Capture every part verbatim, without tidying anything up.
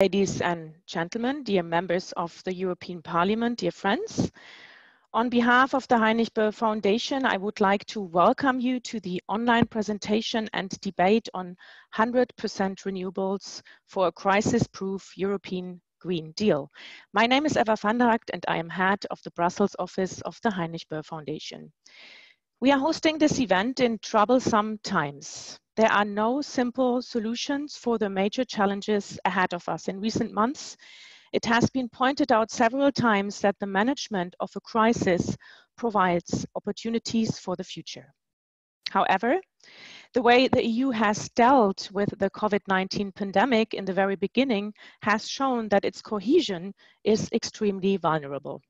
Ladies and gentlemen, dear members of the European Parliament, dear friends, on behalf of the Heinrich Böll Foundation, I would like to welcome you to the online presentation and debate on one hundred percent renewables for a crisis-proof European Green Deal. My name is Eva Vanderakt and I am head of the Brussels office of the Heinrich Böll Foundation. We are hosting this event in troublesome times. There are no simple solutions for the major challenges ahead of us. In recent months, it has been pointed out several times that the management of a crisis provides opportunities for the future. However, the way the E U has dealt with the COVID nineteen pandemic in the very beginning has shown that its cohesion is extremely vulnerable.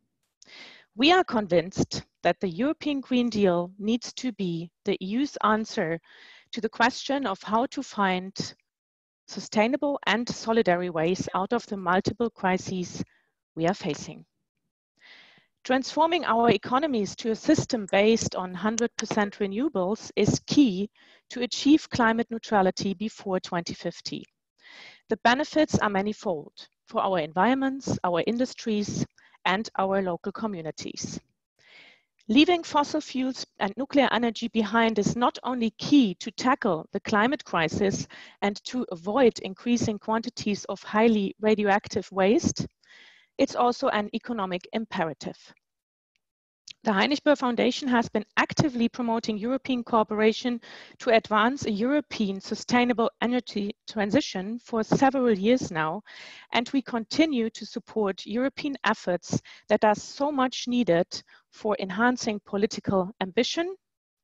We are convinced that the European Green Deal needs to be the E U's answer to the question of how to find sustainable and solidary ways out of the multiple crises we are facing. Transforming our economies to a system based on one hundred percent renewables is key to achieve climate neutrality before twenty fifty. The benefits are manifold for our environments, our industries, and our local communities. Leaving fossil fuels and nuclear energy behind is not only key to tackle the climate crisis and to avoid increasing quantities of highly radioactive waste, it's also an economic imperative. The Heinrich Böll Foundation has been actively promoting European cooperation to advance a European sustainable energy transition for several years now, and we continue to support European efforts that are so much needed for enhancing political ambition,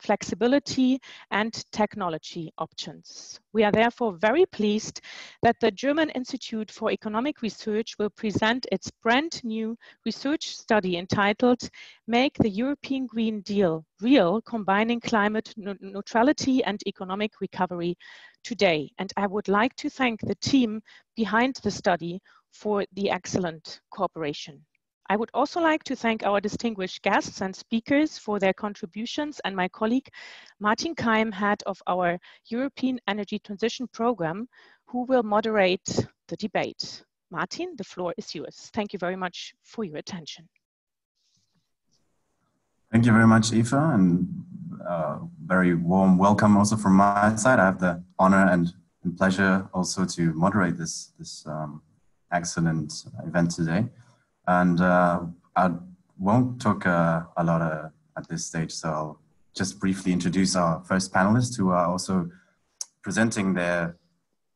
flexibility, and technology options. We are therefore very pleased that the German Institute for Economic Research will present its brand new research study entitled "Make the European Green Deal Real, Combining Climate Neutrality and Economic Recovery" today. And I would like to thank the team behind the study for the excellent cooperation. I would also like to thank our distinguished guests and speakers for their contributions and my colleague Martin Keim, head of our European Energy Transition Program, who will moderate the debate. Martin, the floor is yours. Thank you very much for your attention. Thank you very much, Eva, and a very warm welcome also from my side. I have the honor and pleasure also to moderate this, this um, excellent event today. And uh, I won't talk uh, a lot uh, at this stage, so I'll just briefly introduce our first panelists who are also presenting their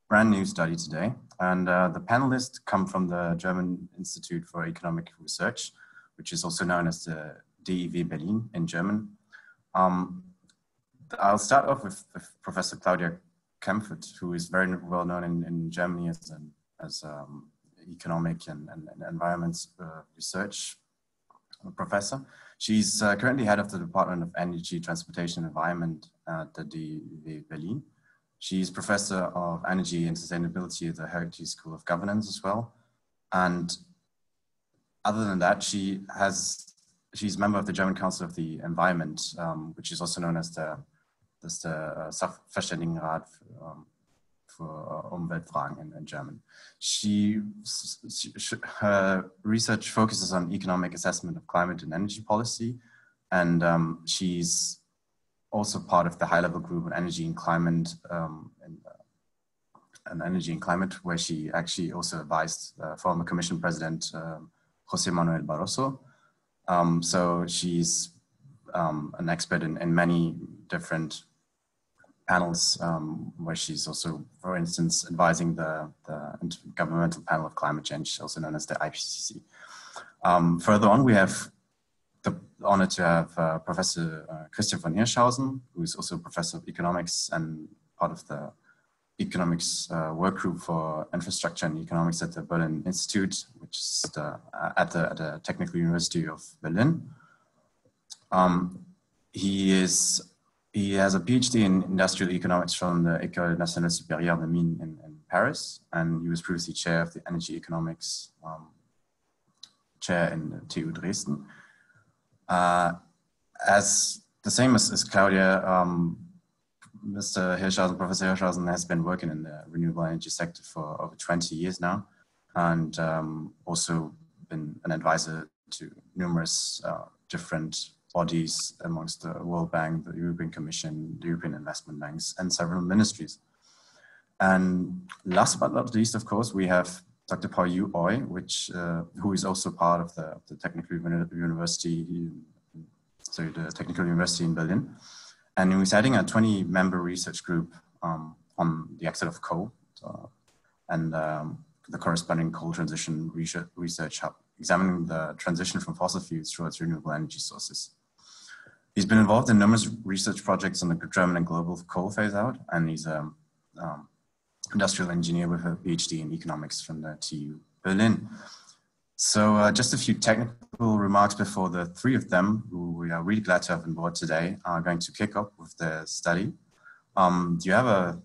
brand new study today. And uh, the panelists come from the German Institute for Economic Research, which is also known as the D I W Berlin in German. Um, I'll start off with, with Professor Claudia Kempfert, who is very well known in, in Germany as an as, um, economic and, and, and environment uh, research professor. She's uh, currently head of the Department of Energy, Transportation and Environment at the D I W Berlin. She's professor of energy and sustainability at the Hertie School of Governance as well. And other than that, she has, she's a member of the German Council of the Environment, um, which is also known as the, as the uh, Sachverständigenrat for, um, for Umweltfragen in, in German. She, she, her research focuses on economic assessment of climate and energy policy, and um, she's also part of the high-level group on energy and climate, um, and, uh, and energy and climate, where she actually also advised uh, former Commission President uh, José Manuel Barroso. Um, so she's um, an expert in, in many different panels, um, where she's also, for instance, advising the, the Intergovernmental Panel of Climate Change, also known as the I P C C. Um, further on, we have the honor to have uh, Professor uh, Christian von Hirschhausen, who is also Professor of Economics and part of the Economics uh, Workgroup for Infrastructure and Economics at the Berlin Institute, which is the, at, the, at the Technical University of Berlin. Um, he is He has a PhD in industrial economics from the Ecole Nationale Supérieure de s Mines in, in Paris, and he was previously chair of the energy economics um, chair in T U Dresden. Uh, as the same as, as Claudia, um, Mister Hirschhausen, Professor Hirschhausen has been working in the renewable energy sector for over twenty years now, and um, also been an advisor to numerous uh, different bodies amongst the World Bank, the European Commission, the European Investment Banks, and several ministries. And last but not least, of course, we have Doctor Pao-Yu Oei, which, uh, who is also part of the, the Technical University, sorry, the Technical University in Berlin, and who is heading a twenty-member research group um, on the exit of coal uh, and um, the corresponding coal transition research hub, examining the transition from fossil fuels towards renewable energy sources. He's been involved in numerous research projects on the German and global coal phase-out, and he's a um, um, industrial engineer with a PhD in economics from the T U Berlin. So uh, just a few technical remarks before the three of them, who we are really glad to have on board today, are going to kick off with their study. Um, do you have a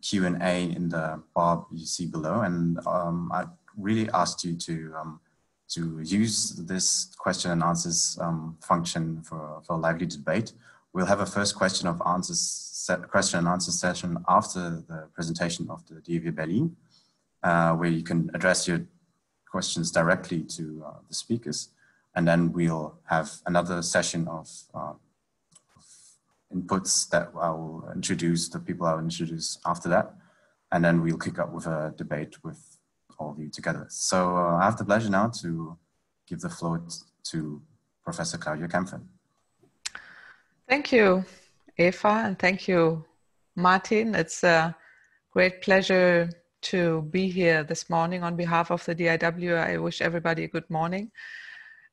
Q and A in the bar you see below? And um, I really asked you to, um, to use this question and answers um, function for, for a lively debate. We'll have a first question of answers question and answer session after the presentation of the D I W Berlin, uh, where you can address your questions directly to uh, the speakers. And then we'll have another session of, uh, of inputs that I will introduce, the people I will introduce after that. And then we'll kick up with a debate with all of you together. So uh, I have the pleasure now to give the floor to Professor Claudia Kempfert. Thank you, Eva, and thank you, Martin. It's a great pleasure to be here this morning on behalf of the D I W. I wish everybody a good morning.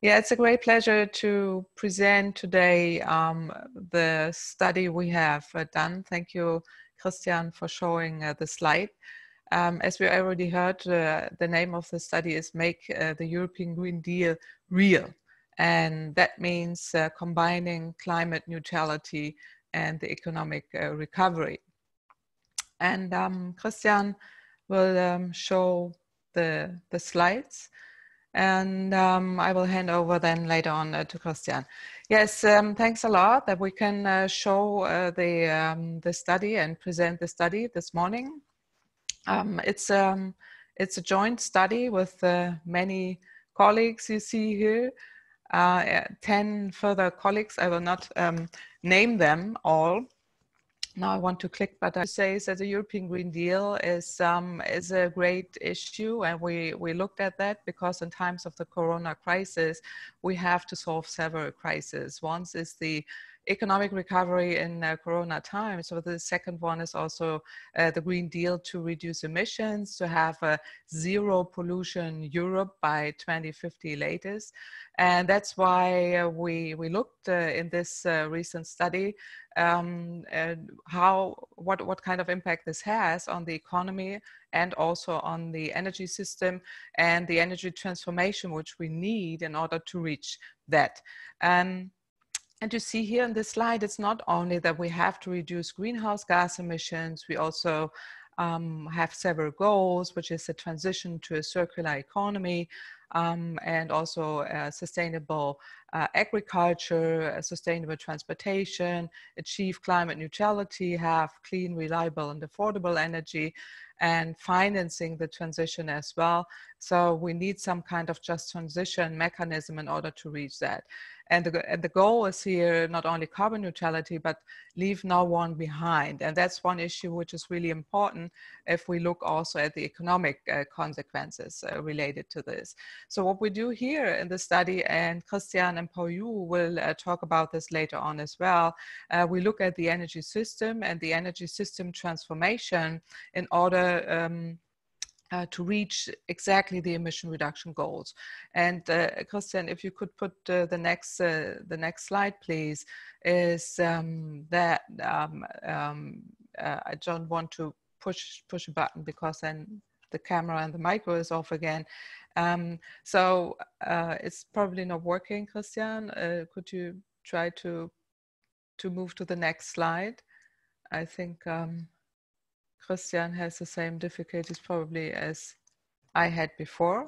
Yeah, it's a great pleasure to present today um, the study we have uh, done. Thank you, Christian, for showing uh, the slide. Um, as we already heard, uh, the name of the study is Make uh, the European Green Deal Real. And that means uh, combining climate neutrality and the economic uh, recovery. And um, Christian will um, show the, the slides, and um, I will hand over then later on uh, to Christian. Yes, um, thanks a lot that we can uh, show uh, the, um, the study and present the study this morning. Um, it's, um, it's a joint study with uh, many colleagues you see here. Uh, ten further colleagues. I will not um, name them all. Now I want to click, but I say that the European Green Deal is um, is a great issue, and we we looked at that because in times of the Corona crisis, we have to solve several crises. One is the economic recovery in uh, Corona times. So the second one is also uh, the Green Deal to reduce emissions, to have a zero pollution Europe by twenty fifty latest. And that's why uh, we, we looked uh, in this uh, recent study um, and how, what, what kind of impact this has on the economy and also on the energy system and the energy transformation, which we need in order to reach that. Um, And you see here in this slide, it's not only that we have to reduce greenhouse gas emissions, we also um, have several goals, which is the transition to a circular economy, um, and also uh, sustainable uh, agriculture, uh, sustainable transportation, achieve climate neutrality, have clean, reliable, and affordable energy, and financing the transition as well. So we need some kind of just transition mechanism in order to reach that. And the, and the goal is here, not only carbon neutrality, but leave no one behind. And that's one issue which is really important if we look also at the economic uh, consequences uh, related to this. So what we do here in the study, and Christian and Pao-Yu will uh, talk about this later on as well, uh, we look at the energy system and the energy system transformation in order um, Uh, to reach exactly the emission reduction goals. And uh, Christian, if you could put uh, the next uh, the next slide, please, is um, that um, um, uh, I don't want to push push a button because then the camera and the micro is off again. Um, so uh, it's probably not working, Christian. Uh, could you try to to move to the next slide? I think. Um, Christian has the same difficulties probably as I had before.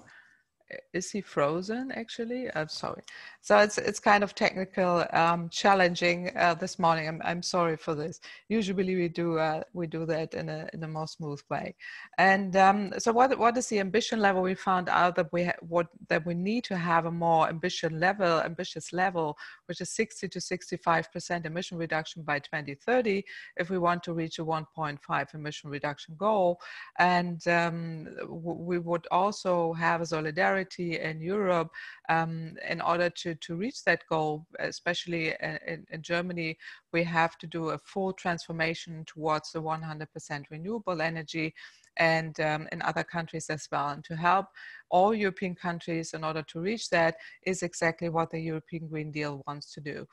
is he frozen actually? I'm sorry. So it's, it's kind of technical, um, challenging uh, this morning. I'm, I'm sorry for this. Usually we do, uh, we do that in a, in a more smooth way. And um, so what, what is the ambition level? We found out that we, ha what, that we need to have a more ambition level, ambitious level, which is sixty to sixty-five percent emission reduction by twenty thirty, if we want to reach a one point five emission reduction goal. And um, we would also have a solidarity in Europe um, in order to, to reach that goal, especially in, in Germany. We have to do a full transformation towards the one hundred percent renewable energy, and um, in other countries as well. And to help all European countries in order to reach that is exactly what the European Green Deal wants to do.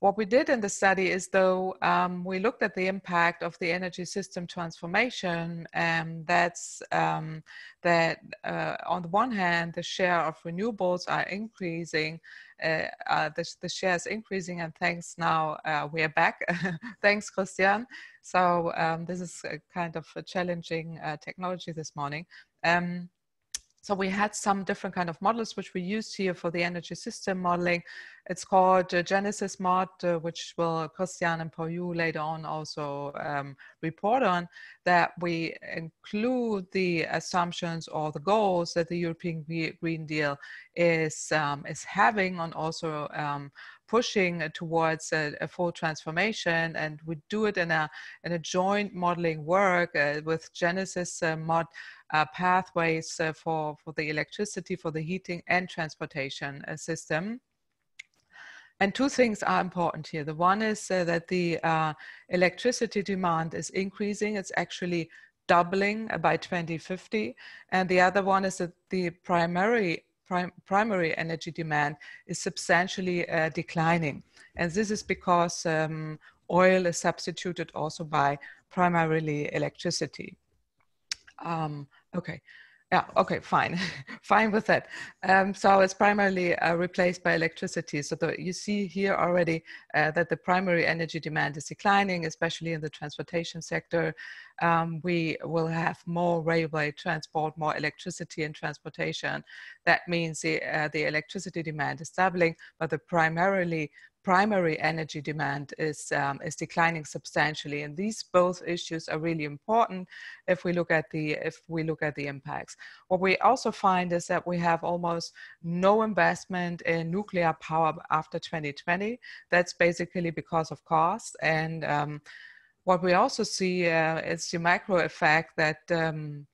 What we did in the study is, though, um, we looked at the impact of the energy system transformation, and that's um, that uh, on the one hand, the share of renewables are increasing, uh, uh, the, the share is increasing, and thanks now, uh, we are back. Thanks, Christian. So um, this is a kind of a challenging uh, technology this morning. Um, So we had some different kind of models, which we used here for the energy system modeling. It's called uh, Genesis Mod, uh, which will Christian and Pao-Yu later on also um, report on, that we include the assumptions or the goals that the European Green Deal is, um, is having, and also um, pushing towards a, a full transformation. And we do it in a, in a joint modeling work uh, with Genesis uh, Mod uh, pathways uh, for, for the electricity, for the heating and transportation uh, system. And two things are important here. The one is uh, that the uh, electricity demand is increasing. It's actually doubling by twenty fifty. And the other one is that the primary primary energy demand is substantially uh, declining. And this is because um, oil is substituted also by primarily electricity. Um, okay. Yeah, okay, fine. Fine with that. Um, so it's primarily uh, replaced by electricity. So the, you see here already uh, that the primary energy demand is declining, especially in the transportation sector. Um, we will have more railway transport, more electricity in transportation. That means the, uh, the electricity demand is doubling, but the primarily primary energy demand is, um, is declining substantially. And these both issues are really important if we look at the, if we look at the impacts. What we also find is that we have almost no investment in nuclear power after twenty twenty. That's basically because of cost. And um, what we also see uh, is the macro effect that um,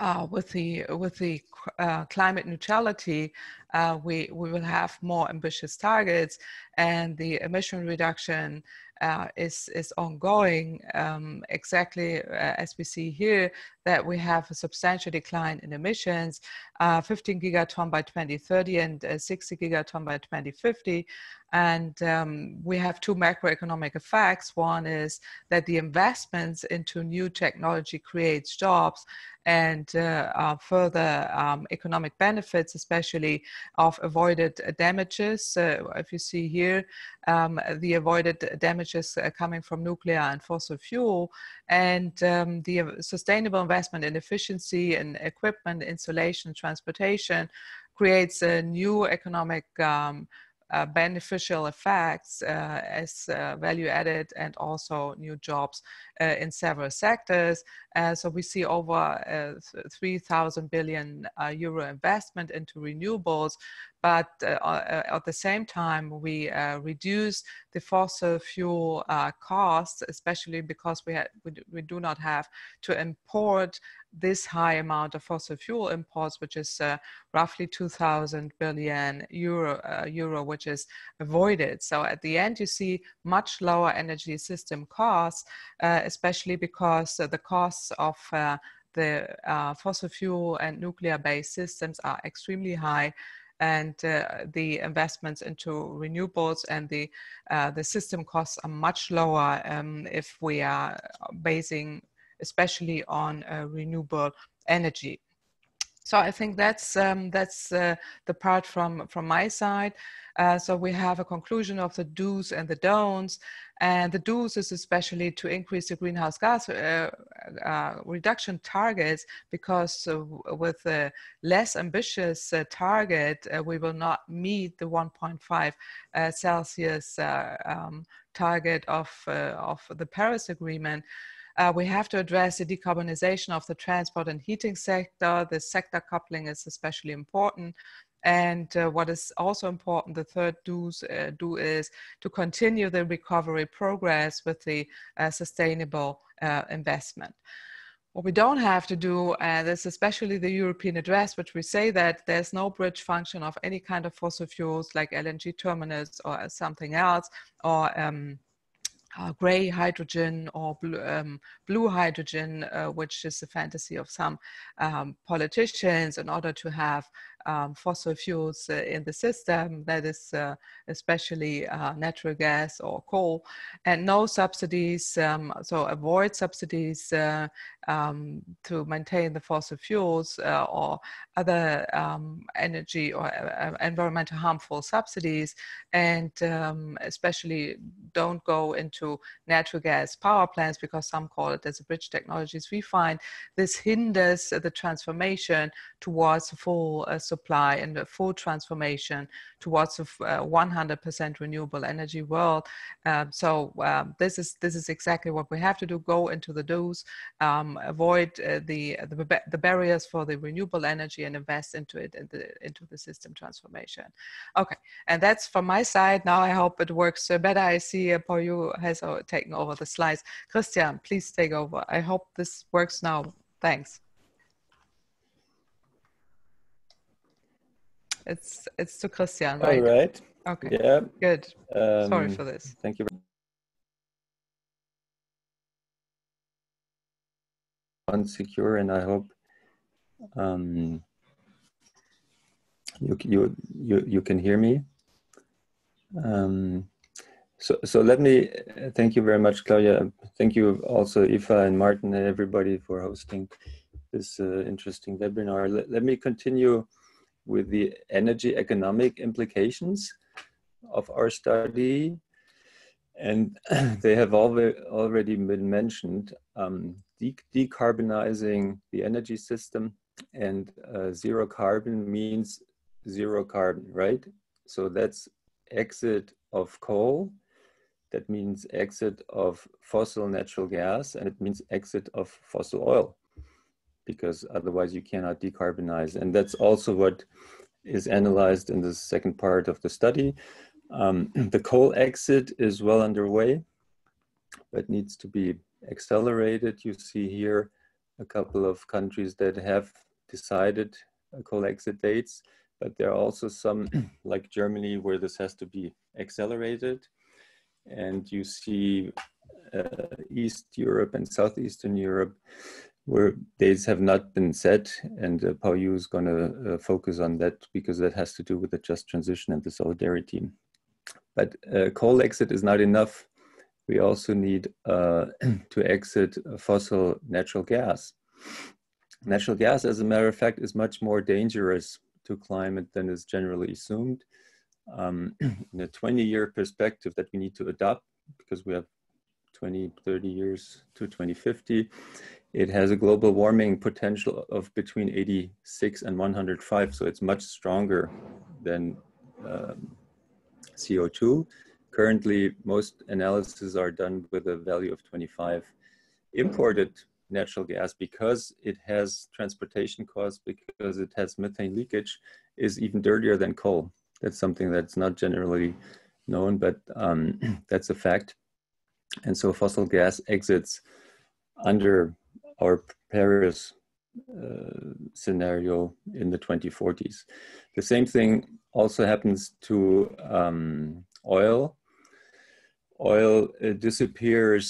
Uh, with the with the uh, climate neutrality, uh, we we will have more ambitious targets, and the emission reduction uh, is is ongoing. Um, exactly uh, as we see here, that we have a substantial decline in emissions, uh, fifteen gigaton by twenty thirty and uh, sixty gigaton by twenty fifty. And um, we have two macroeconomic effects. One is that the investments into new technology creates jobs and uh, uh, further um, economic benefits, especially of avoided damages. Uh, if you see here, um, the avoided damages coming from nuclear and fossil fuel, and um, the sustainable investment in efficiency and equipment, insulation, transportation creates a new economic um, Uh, beneficial effects uh, as uh, value added, and also new jobs uh, in several sectors. Uh, so we see over uh, three thousand billion uh, euro investment into renewables, but uh, at the same time, we uh, reduce the fossil fuel uh, costs, especially because we, we, we do not have to import this high amount of fossil fuel imports, which is uh, roughly two thousand billion euro, uh, euro, which is avoided. So at the end, you see much lower energy system costs, uh, especially because uh, the costs of uh, the uh, fossil fuel and nuclear-based systems are extremely high. And uh, the investments into renewables and the uh, the system costs are much lower um, if we are basing especially on uh, renewable energy. So I think that's um, that's uh, the part from from my side. Uh, so we have a conclusion of the do's and the don'ts, and the do's is especially to increase the greenhouse gas uh, uh, reduction targets, because uh, with a less ambitious uh, target, uh, we will not meet the one point five uh, Celsius uh, um, target of uh, of the Paris Agreement. Uh, we have to address the decarbonization of the transport and heating sector. The sector coupling is especially important. And uh, what is also important, the third do's, uh, do is to continue the recovery progress with the uh, sustainable uh, investment. What we don't have to do, and uh, this especially the European address, which we say that there's no bridge function of any kind of fossil fuels like L N G terminals or something else, or um, Uh, gray hydrogen or blue, um, blue hydrogen, uh, which is the fantasy of some um, politicians, in order to have um, fossil fuels uh, in the system, that is uh, especially uh, natural gas or coal, and no subsidies, um, so avoid subsidies uh, um, to maintain the fossil fuels uh, or other um, energy or uh, environmental harmful subsidies, and um, especially don't go into to natural gas power plants, because some call it as a bridge technologies. We find this hinders the transformation towards full uh, supply and a full transformation towards a one hundred percent renewable energy world. Um, so um, this is this is exactly what we have to do: go into the do's, um, avoid uh, the, the the barriers for the renewable energy, and invest into it in the, into the system transformation. Okay, and that's from my side. Now I hope it works better. I see uh, Pao-Yu has taken over the slides. Christian, please take over. I hope this works now. Thanks. It's it's to Christian, right? All right. Okay. Yeah. Good. Um, Sorry for this. Thank you. Unsecure, and I hope um, you you you you can hear me. Um, So, so let me uh, thank you very much, Claudia. Thank you also, Eva and Martin, and everybody for hosting this uh, interesting webinar. Let, let me continue with the energy economic implications of our study. And they have already been mentioned. Um, de decarbonizing the energy system, and uh, zero carbon means zero carbon, right? So that's exit of coal. That means exit of fossil natural gas, and it means exit of fossil oil, because otherwise you cannot decarbonize. And that's also what is analyzed in the second part of the study. Um, the coal exit is well underway, but needs to be accelerated. You see here a couple of countries that have decided coal exit dates, but there are also some, like Germany, where this has to be accelerated. And you see uh, East Europe and Southeastern Europe, where dates have not been set, and uh, Pao-Yu is going to uh, focus on that, because that has to do with the just transition and the solidarity. But uh, coal exit is not enough. We also need uh, to exit fossil natural gas. Natural gas, as a matter of fact, is much more dangerous to climate than is generally assumed. Um, in a twenty year perspective that we need to adopt, because we have twenty, thirty years to twenty fifty, it has a global warming potential of between eighty-six and one hundred five. So it's much stronger than um, C O two. Currently, most analyses are done with a value of twenty-five. Imported natural gas, because it has transportation costs, because it has methane leakage, is even dirtier than coal. That's something that's not generally known, but um, that's a fact. And so fossil gas exits under our Paris uh, scenario in the twenty forties. The same thing also happens to um, oil. Oil uh, disappears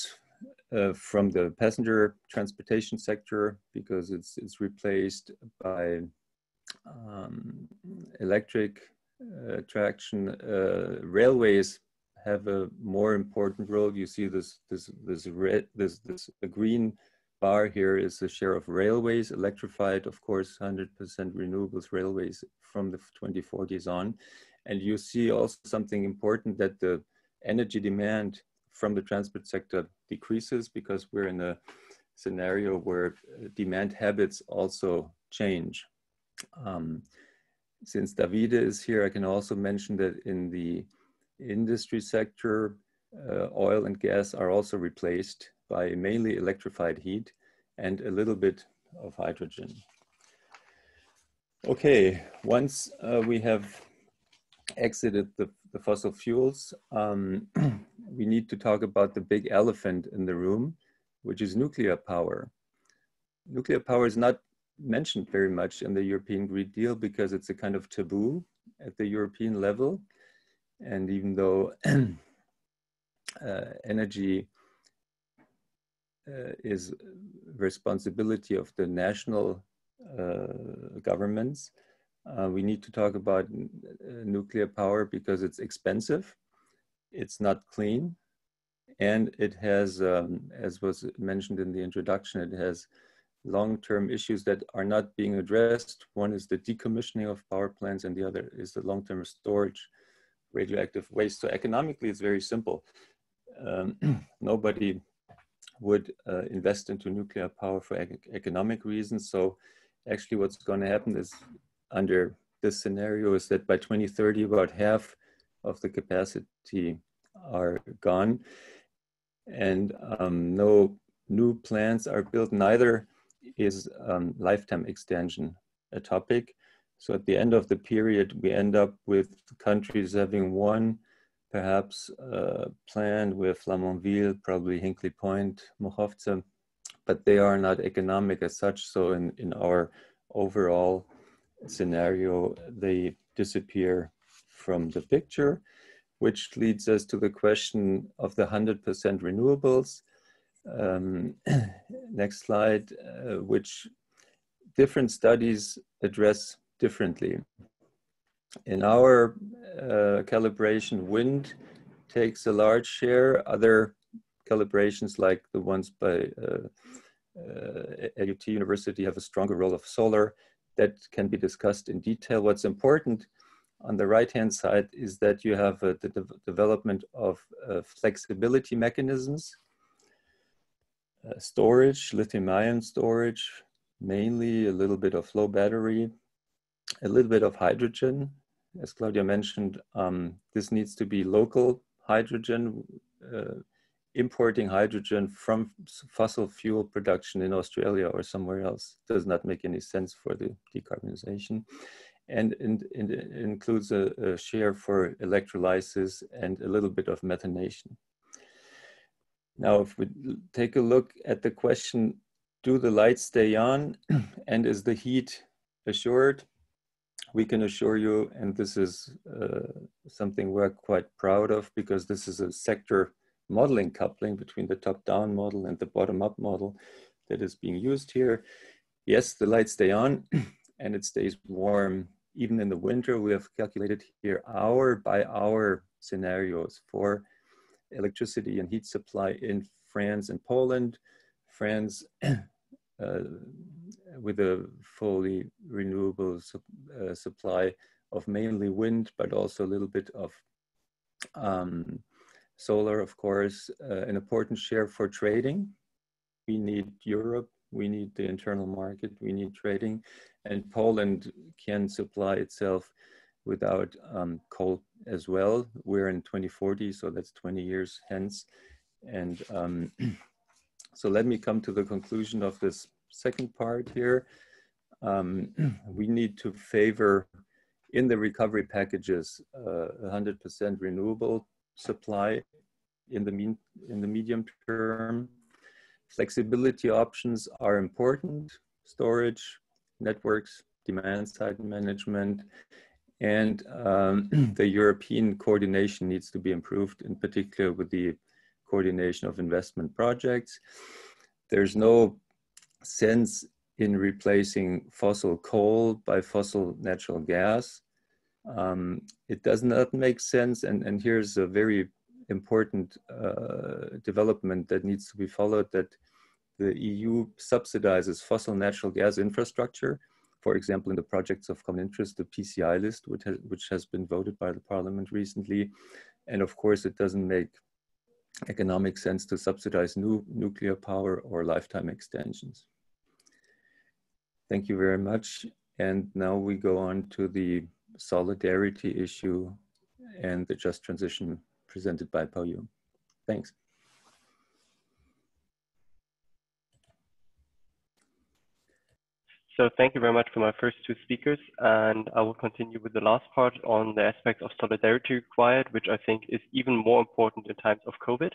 uh, from the passenger transportation sector, because it's, it's replaced by um, electric Uh, traction. Uh, railways have a more important role. You see this this this red this this green bar here is the share of railways, electrified, of course, one hundred percent renewables railways from the twenty forties on. And you see also something important, that the energy demand from the transport sector decreases, because we're in a scenario where demand habits also change. Um, since Davide is here, I can also mention that in the industry sector, uh, oil and gas are also replaced by mainly electrified heat and a little bit of hydrogen. Okay, once uh, we have exited the, the fossil fuels, um, we need to talk about the big elephant in the room, which is nuclear power. Nuclear power is not mentioned very much in the European Green Deal because it's a kind of taboo at the European level. And even though uh, energy uh, is responsibility of the national uh, governments, uh, we need to talk about uh, nuclear power because it's expensive, it's not clean, and it has, um, as was mentioned in the introduction, it has long-term issues that are not being addressed. One is the decommissioning of power plants, and the other is the long-term storage radioactive waste. So economically, it's very simple. Um, nobody would uh, invest into nuclear power for ec economic reasons. So actually what's going to happen is, under this scenario, is that by twenty thirty, about half of the capacity are gone, and um, no new plants are built. Neither is um, lifetime extension a topic. So at the end of the period, we end up with countries having one, perhaps, uh, planned with Flamanville, probably Hinkley Point, Mohovtse, but they are not economic as such. So in, in our overall scenario, they disappear from the picture, which leads us to the question of the one hundred percent renewables. Um, next slide, uh, which different studies address differently. In our uh, calibration, wind takes a large share. Other calibrations, like the ones by uh, uh, A U T University, have a stronger role of solar. That can be discussed in detail. What's important on the right-hand side is that you have uh, the de development of uh, flexibility mechanisms, uh, storage, lithium-ion storage, mainly a little bit of flow battery, a little bit of hydrogen. As Claudia mentioned, um, this needs to be local hydrogen. Uh, importing hydrogen from fossil fuel production in Australia or somewhere else does not make any sense for the decarbonization. And it includes a, a share for electrolysis and a little bit of methanation. Now, if we take a look at the question, do the lights stay on and is the heat assured? We can assure you, and this is uh, something we're quite proud of, because this is a sector modeling coupling between the top-down model and the bottom-up model that is being used here. Yes, the lights stay on and it stays warm. Even in the winter, we have calculated here hour by hour scenarios for electricity and heat supply in France and Poland. France uh, with a fully renewable sup uh, supply of mainly wind, but also a little bit of um, solar, of course, uh, an important share for trading. We need Europe, we need the internal market, we need trading, and Poland can supply itself without um, coal as well. We're in twenty forty, so that's twenty years hence. And um, so let me come to the conclusion of this second part here. Um, we need to favor, in the recovery packages, uh, one hundred percent renewable supply in the mean in the medium term. Flexibility options are important: storage, networks, demand side management, and um, the European coordination needs to be improved, in particular with the coordination of investment projects. There's no sense in replacing fossil coal by fossil natural gas. Um, it does not make sense, and, and here's a very important uh, development that needs to be followed, that the E U subsidizes fossil natural gas infrastructure, for example, in the projects of common interest, the P C I list, which has, which has been voted by the parliament recently. And of course, it doesn't make economic sense to subsidize new nuclear power or lifetime extensions. Thank you very much. And now we go on to the solidarity issue and the just transition presented by Pao-Yu. Thanks. So thank you very much for my first two speakers, and I will continue with the last part on the aspect of solidarity required, which I think is even more important in times of COVID.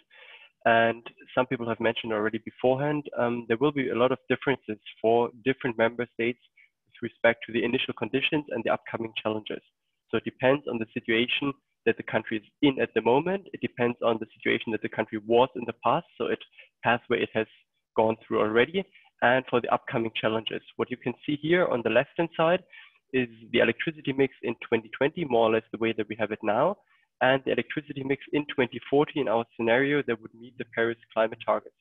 And some people have mentioned already beforehand, um, there will be a lot of differences for different member states with respect to the initial conditions and the upcoming challenges. So it depends on the situation that the country is in at the moment. It depends on the situation that the country was in the past, so it pathway it has gone through already, and for the upcoming challenges. What you can see here on the left-hand side is the electricity mix in twenty twenty, more or less the way that we have it now, and the electricity mix in twenty forty in our scenario that would meet the Paris climate targets,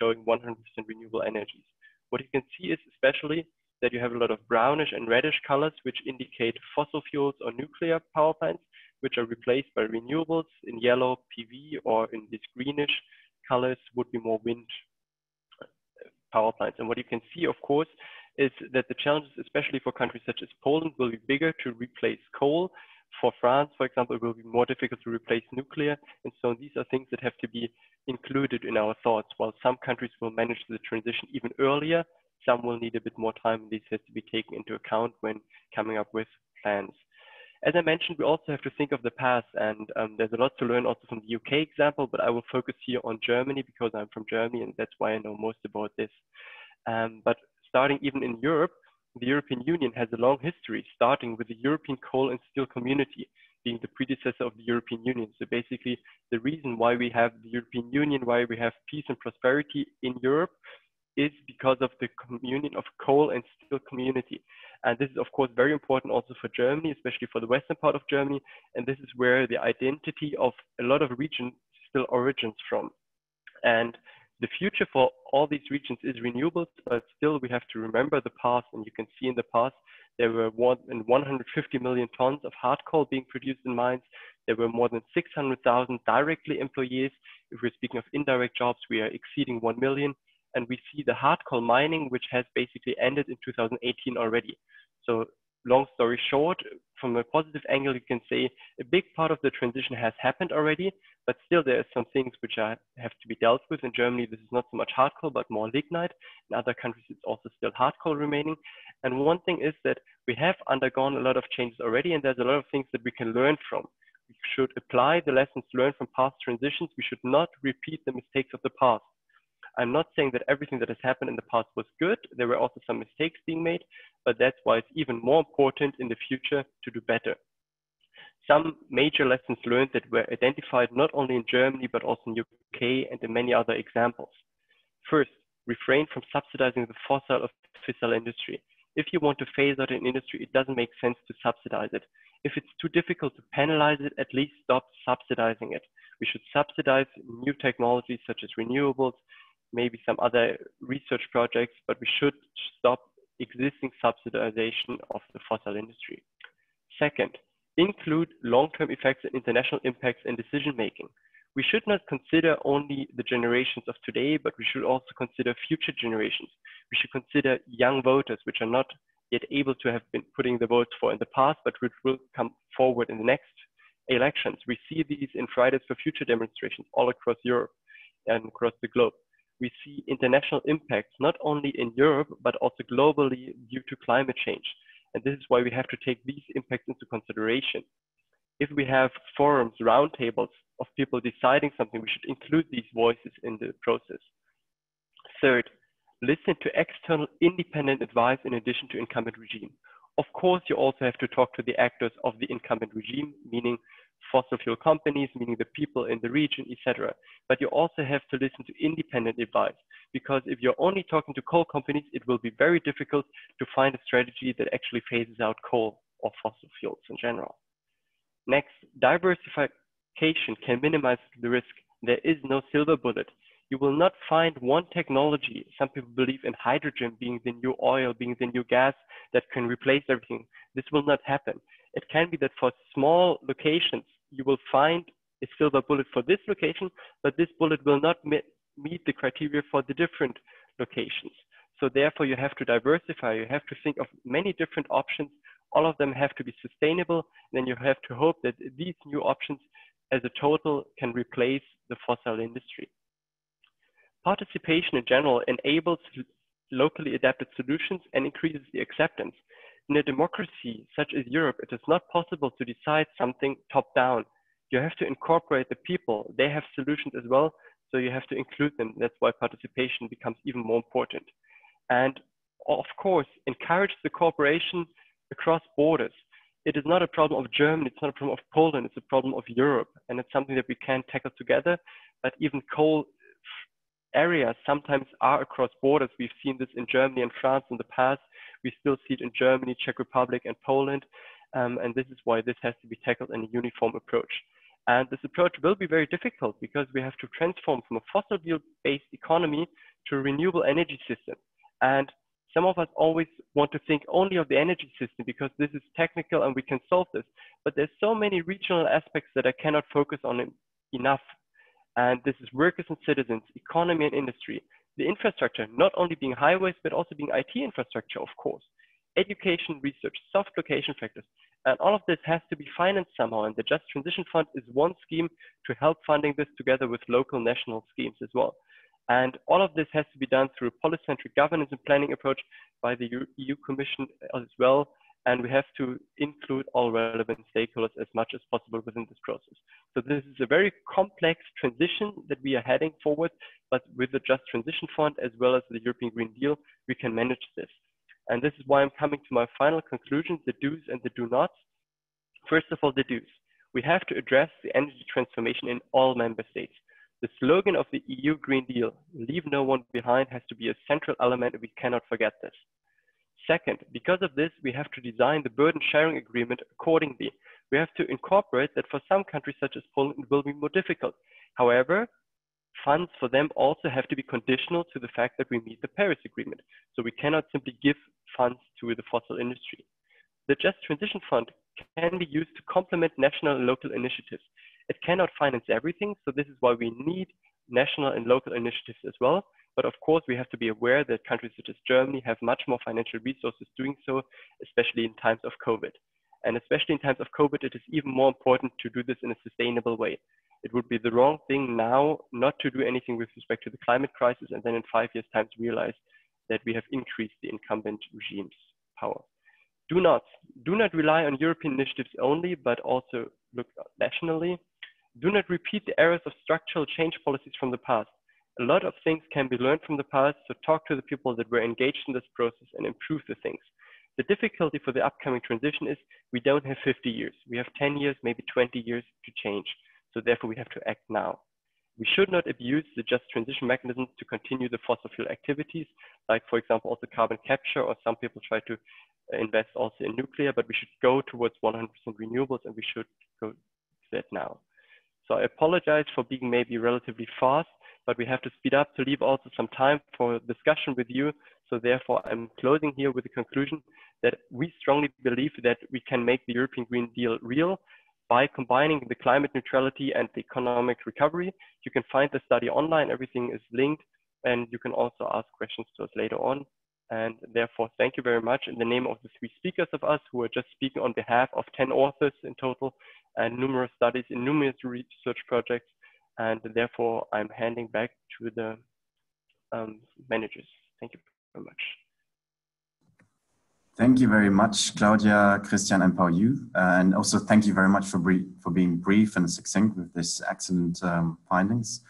showing one hundred percent renewable energies. What you can see is especially that you have a lot of brownish and reddish colors, which indicate fossil fuels or nuclear power plants, which are replaced by renewables. In yellow, P V, or in these greenish colors would be more wind power plants. And what you can see, of course, is that the challenges, especially for countries such as Poland, will be bigger to replace coal. For France, for example, it will be more difficult to replace nuclear. And so these are things that have to be included in our thoughts. While some countries will manage the transition even earlier, some will need a bit more time. This has to be taken into account when coming up with plans. As I mentioned, we also have to think of the past, and um, there's a lot to learn also from the U K example, but I will focus here on Germany because I'm from Germany and that's why I know most about this. Um, but starting even in Europe, the European Union has a long history, starting with the European Coal and Steel Community, being the predecessor of the European Union. So basically the reason why we have the European Union, why we have peace and prosperity in Europe, is because of the communion of coal and steel community. And this is of course very important also for Germany, especially for the western part of Germany. And this is where the identity of a lot of regions still origins from. And the future for all these regions is renewables, but still we have to remember the past. And you can see in the past, there were more than one hundred fifty million tons of hard coal being produced in mines. There were more than six hundred thousand directly employees. If we're speaking of indirect jobs, we are exceeding one million. And we see the hard coal mining, which has basically ended in two thousand eighteen already. So long story short, from a positive angle, you can say a big part of the transition has happened already, but still there are some things which are, have to be dealt with. In Germany, this is not so much hard coal, but more lignite. In other countries, it's also still hard coal remaining. And one thing is that we have undergone a lot of changes already, and there's a lot of things that we can learn from. We should apply the lessons learned from past transitions. We should not repeat the mistakes of the past. I'm not saying that everything that has happened in the past was good. There were also some mistakes being made, but that's why it's even more important in the future to do better. Some major lessons learned that were identified not only in Germany, but also in the U K and in many other examples. First, refrain from subsidizing the fossil or fissile industry. If you want to phase out an industry, it doesn't make sense to subsidize it. If it's too difficult to penalize it, at least stop subsidizing it. We should subsidize new technologies such as renewables, maybe some other research projects, but we should stop existing subsidization of the fossil industry. Second, include long-term effects and international impacts in decision-making. We should not consider only the generations of today, but we should also consider future generations. We should consider young voters, which are not yet able to have been putting the votes for in the past, but which will come forward in the next elections. We see these in Fridays for Future demonstrations all across Europe and across the globe. We see international impacts, not only in Europe, but also globally due to climate change. And this is why we have to take these impacts into consideration. If we have forums, roundtables of people deciding something, we should include these voices in the process. Third, listen to external independent advice in addition to incumbent regime. Of course, you also have to talk to the actors of the incumbent regime, meaning fossil fuel companies, meaning the people in the region, et cetera. But you also have to listen to independent advice, because if you're only talking to coal companies, it will be very difficult to find a strategy that actually phases out coal or fossil fuels in general. Next, diversification can minimize the risk. There is no silver bullet. you will not find one technology. Some people believe in hydrogen being the new oil, being the new gas that can replace everything. This will not happen. It can be that for small locations, you will find a silver bullet for this location, but this bullet will not meet the criteria for the different locations. So therefore, you have to diversify. You have to think of many different options. All of them have to be sustainable. And then you have to hope that these new options as a total can replace the fossil industry. Participation in general enables locally adapted solutions and increases the acceptance. In a democracy such as Europe, it is not possible to decide something top down. You have to incorporate the people. They have solutions as well, so you have to include them. That's why participation becomes even more important. And of course, encourage the cooperation across borders. It is not a problem of Germany, it's not a problem of Poland, it's a problem of Europe. And it's something that we can tackle together, but even coal areas sometimes are across borders. We've seen this in Germany and France in the past. We still see it in Germany, Czech Republic, and Poland. Um, and this is why this has to be tackled in a uniform approach. And this approach will be very difficult because we have to transform from a fossil fuel-based economy to a renewable energy system. And some of us always want to think only of the energy system because this is technical and we can solve this. But there's so many regional aspects that I cannot focus on enough. And this is workers and citizens, economy and industry, the infrastructure, not only being highways, but also being I T infrastructure, of course, education, research, soft location factors. And all of this has to be financed somehow. And the Just Transition Fund is one scheme to help funding this together with local national schemes as well. And all of this has to be done through a polycentric governance and planning approach by the E U Commission as well. And we have to include all relevant stakeholders as much as possible within this process. So this is a very complex transition that we are heading forward, but with the Just Transition Fund as well as the European Green Deal, we can manage this. And this is why I'm coming to my final conclusion, the do's and the do nots. First of all, the do's. We have to address the energy transformation in all member states. The slogan of the E U Green Deal, leave no one behind, has to be a central element, and we cannot forget this. Second, because of this, we have to design the burden sharing agreement accordingly. We have to incorporate that for some countries such as Poland, it will be more difficult. However, funds for them also have to be conditional to the fact that we meet the Paris Agreement. So we cannot simply give funds to the fossil industry. The Just Transition Fund can be used to complement national and local initiatives. It cannot finance everything, so this is why we need national and local initiatives as well. But of course, we have to be aware that countries such as Germany have much more financial resources doing so, especially in times of COVID. And especially in times of COVID, it is even more important to do this in a sustainable way. It would be the wrong thing now not to do anything with respect to the climate crisis, and then in five years' time to realize that we have increased the incumbent regime's power. Do not, do not rely on European initiatives only, but also look nationally. Do not repeat the errors of structural change policies from the past. A lot of things can be learned from the past, so talk to the people that were engaged in this process and improve the things. The difficulty for the upcoming transition is we don't have fifty years. We have ten years, maybe twenty years to change. So therefore, we have to act now. We should not abuse the just transition mechanisms to continue the fossil fuel activities, like, for example, also carbon capture, or some people try to invest also in nuclear, but we should go towards one hundred percent renewables, and we should go to that now. So I apologize for being maybe relatively fast, but we have to speed up to leave also some time for discussion with you. So therefore, I'm closing here with the conclusion that we strongly believe that we can make the European Green Deal real by combining the climate neutrality and the economic recovery. You can find the study online, everything is linked, and you can also ask questions to us later on. And therefore, thank you very much in the name of the three speakers of us who are just speaking on behalf of ten authors in total and numerous studies in numerous research projects. And therefore, I'm handing back to the um, managers. Thank you very much. Thank you very much, Claudia, Christian, and Pao-Yu. Uh, and also thank you very much for, for being brief and succinct with this excellent um, findings.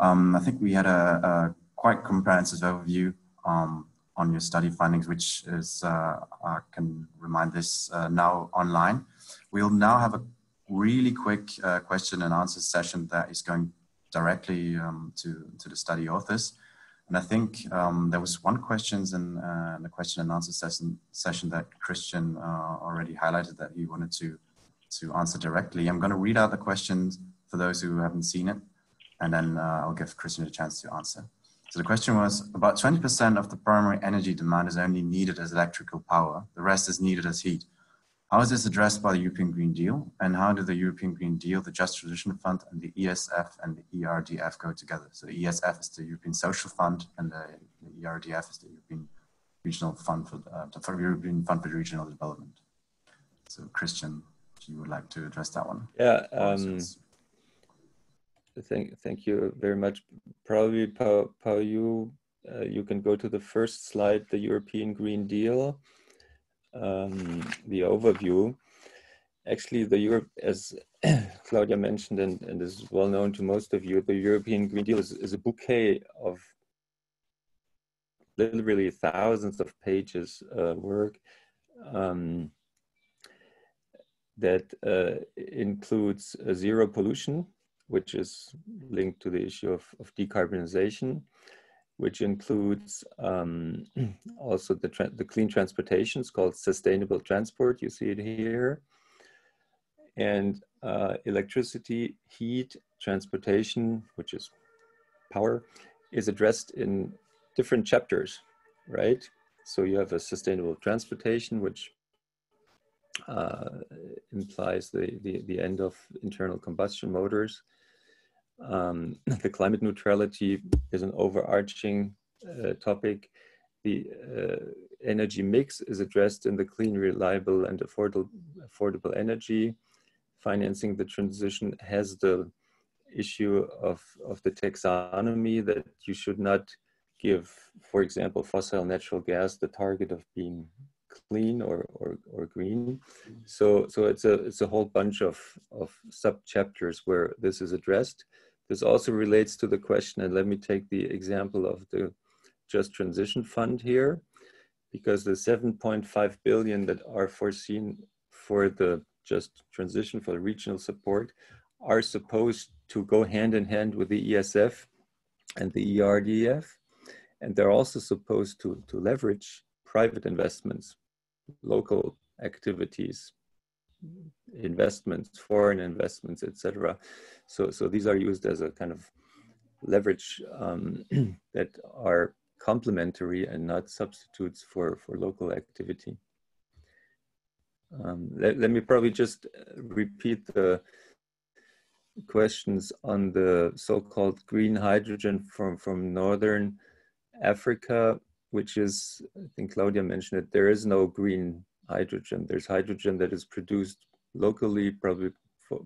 Um, I think we had a, a quite comprehensive overview um, on your study findings, which is, uh, I can remind this uh, now online. We'll now have a really quick uh, question and answer session that is going directly um, to, to the study authors. And I think um, there was one questions and uh, the question and answer session, session that Christian uh, already highlighted that he wanted to, to answer directly. I'm going to read out the questions for those who haven't seen it. and then uh, I'll give Christian a chance to answer. So the question was, about twenty percent of the primary energy demand is only needed as electrical power. The rest is needed as heat. How is this addressed by the European Green Deal? And how do the European Green Deal, the Just Transition Fund, and the E S F and the E R D F go together? So the E S F is the European Social Fund, and the, the E R D F is the European Regional Fund for, uh, the European Fund for Regional Development. So Christian, if you would like to address that one. Yeah. Um, thank, thank you very much. Probably, Pao-Yu, uh, you can go to the first slide, the European Green Deal. Um, the overview. Actually, the Europe, as Claudia mentioned, and, and is well known to most of you, the European Green Deal is, is a bouquet of literally thousands of pages uh, work um, that uh, includes uh, zero pollution, which is linked to the issue of, of decarbonization, which includes um, also the, tra the clean transportation. It's called sustainable transport. You see it here. And uh, electricity, heat, transportation, which is power, is addressed in different chapters, right? So you have a sustainable transportation, which uh, implies the, the, the end of internal combustion motors. Um, the climate neutrality is an overarching uh, topic. The uh, energy mix is addressed in the clean, reliable, and affordable, affordable energy. Financing the transition has the issue of, of the taxonomy that you should not give, for example, fossil natural gas the target of being clean or, or, or green. So, so it's, a, it's a whole bunch of, of sub-chapters where this is addressed. This also relates to the question, and let me take the example of the Just Transition Fund here, because the seven point five billion that are foreseen for the Just Transition, for the regional support, are supposed to go hand in hand with the E S F and the E R D F. And they're also supposed to, to leverage private investments, local activities, investments, foreign investments, et cetera. So, so these are used as a kind of leverage um, that are complementary and not substitutes for, for local activity. Um, let, let me probably just repeat the questions on the so-called green hydrogen from, from Northern Africa, which is, I think Claudia mentioned it, there is no green hydrogen. There's hydrogen that is produced locally, probably for,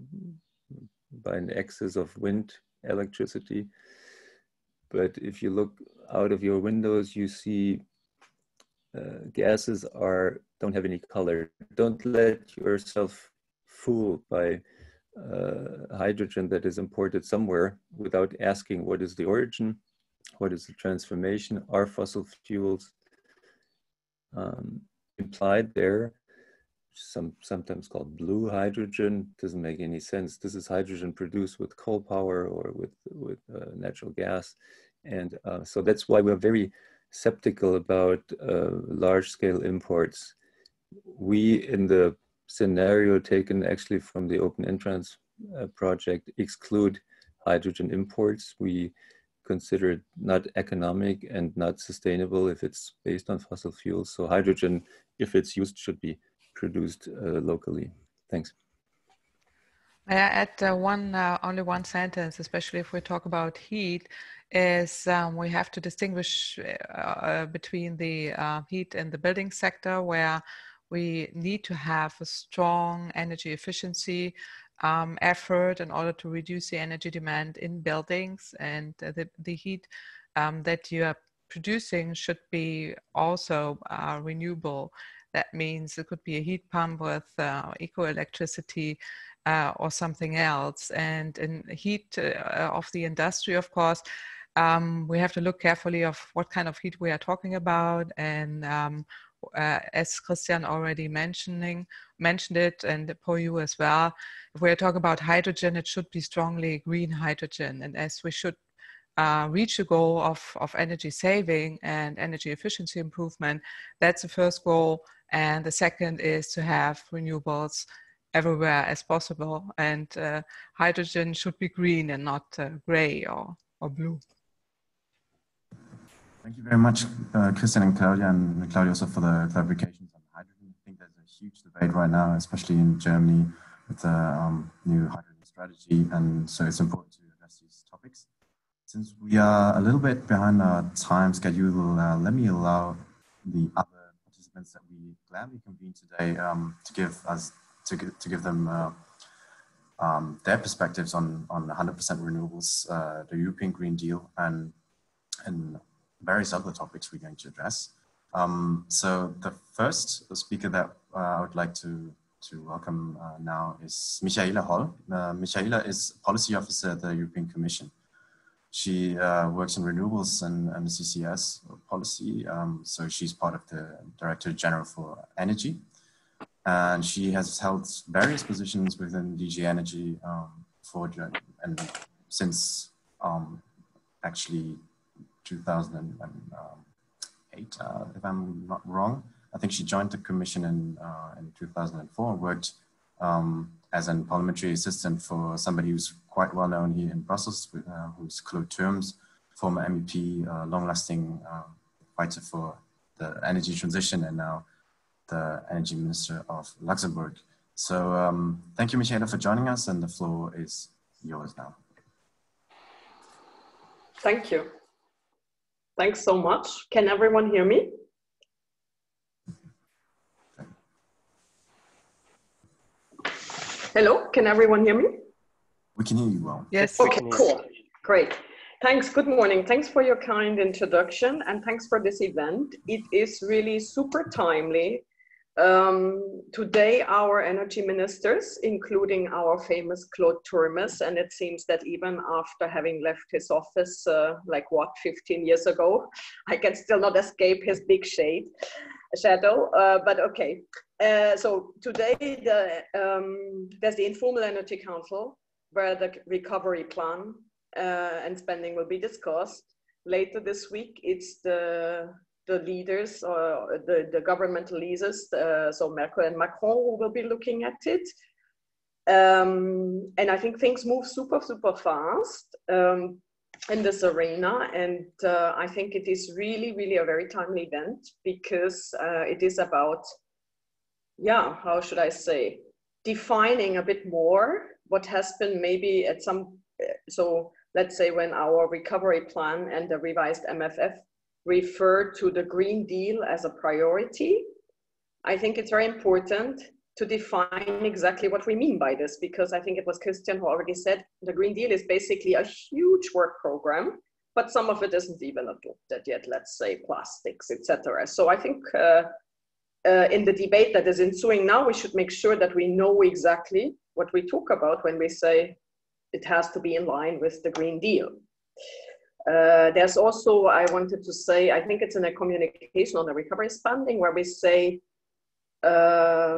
by an excess of wind electricity. But if you look out of your windows, you see uh, gases are don't have any color. Don't let yourself fool by uh, hydrogen that is imported somewhere without asking what is the origin. What is the transformation? Are fossil fuels um, implied there? Some, sometimes called blue hydrogen. Doesn't make any sense. This is hydrogen produced with coal power or with, with uh, natural gas. And uh, so that's why we're very skeptical about uh, large-scale imports. We, in the scenario taken actually from the Open Entrance uh, project, exclude hydrogen imports. We considered not economic and not sustainable if it's based on fossil fuels. So hydrogen, if it's used, should be produced uh, locally. Thanks. May I add uh, one, uh, only one sentence, especially if we talk about heat, is um, we have to distinguish uh, between the uh, heat and the building sector, where we need to have a strong energy efficiency Um, effort in order to reduce the energy demand in buildings, and uh, the, the heat um, that you are producing should be also uh, renewable. That means it could be a heat pump with uh, eco-electricity uh, or something else. And in heat uh, of the industry, of course, um, we have to look carefully of what kind of heat we are talking about, and um, Uh, as Christian already mentioning, mentioned it, and Pao-Yu as well, if we're talking about hydrogen, it should be strongly green hydrogen. And as we should uh, reach a goal of, of energy saving and energy efficiency improvement, that's the first goal. And the second is to have renewables everywhere as possible. And uh, hydrogen should be green and not uh, gray or, or blue. Thank you very much, uh, Christian and Claudia, and Claudia also for the clarifications on hydrogen. I think there's a huge debate right now, especially in Germany, with the um, new hydrogen strategy, and so it's important to address these topics. Since we are a little bit behind our time schedule, uh, let me allow the other participants that we gladly convened today um, to give us to, to give them uh, um, their perspectives on on one hundred percent renewables, uh, the European Green Deal, and and various other topics we're going to address. Um, so the first speaker that uh, I would like to to welcome uh, now is Michaela Holl. Uh, Michaela is policy officer at the European Commission. She uh, works in renewables and, and C C S policy. Um, so she's part of the Director General for Energy. And she has held various positions within D G Energy um, for, and since um, actually two thousand eight, uh, if I'm not wrong. I think she joined the Commission in, uh, in two thousand four and worked um, as an parliamentary assistant for somebody who's quite well known here in Brussels, uh, who's Claude Turmes, former M E P, uh, long-lasting uh, fighter for the energy transition, and now the Energy Minister of Luxembourg. So um, thank you, Michaela, for joining us, and the floor is yours now. Thank you. Thanks so much. Can everyone hear me? Hello, can everyone hear me? We can hear you well. Yes. Okay, we cool. Great. Thanks. Good morning. Thanks for your kind introduction, and thanks for this event. It is really super timely. Um, today, our energy ministers, including our famous Claude Turmes, and it seems that even after having left his office, uh, like what, fifteen years ago, I can still not escape his big shade, shadow, uh, but okay. Uh, so today the, um, there's the Informal Energy Council where the recovery plan uh, and spending will be discussed. Later this week, it's the, the leaders, uh, the, the governmental leaders, uh, so Merkel and Macron, who will be looking at it. Um, and I think things move super, super fast um, in this arena. And uh, I think it is really, really a very timely event, because uh, it is about, yeah, how should I say, defining a bit more what has been maybe at some, so let's say when our recovery plan and the revised M F F refer to the Green Deal as a priority, I think it's very important to define exactly what we mean by this, because I think it was Christian who already said the Green Deal is basically a huge work program, but some of it isn't even adopted yet, let's say plastics, et cetera. So I think uh, Uh, in the debate that is ensuing now, we should make sure that we know exactly what we talk about when we say it has to be in line with the Green Deal. Uh, there's also, I wanted to say, I think it's in a communication on the recovery spending where we say uh,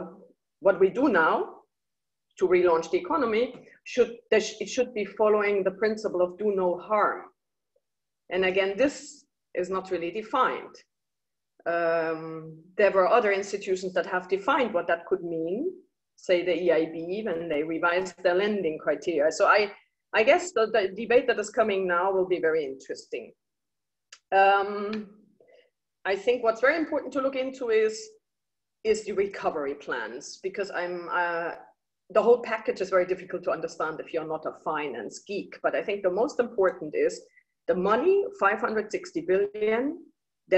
what we do now to relaunch the economy, should it should be following the principle of do no harm. And again, this is not really defined. Um, there were other institutions that have defined what that could mean, say the E I B, when they revised their lending criteria. So I, I guess the, the debate that is coming now will be very interesting. Um, I think what's very important to look into is, is the recovery plans, because I'm, uh, the whole package is very difficult to understand if you're not a finance geek. But I think the most important is the money, five hundred sixty billion,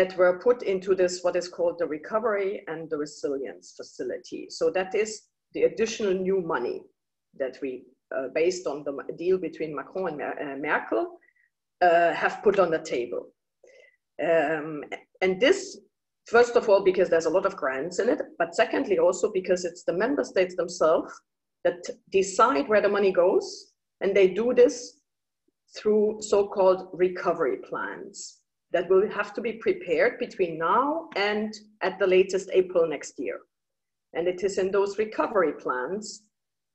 that were put into this, what is called the Recovery and the Resilience Facility. So that is the additional new money that we, uh, based on the deal between Macron and Mer uh, Merkel, uh, have put on the table. Um, and this, first of all, because there's a lot of grants in it, but secondly, also because it's the member states themselves that decide where the money goes, and they do this through so-called recovery plans that will have to be prepared between now and at the latest April next year. And it is in those recovery plans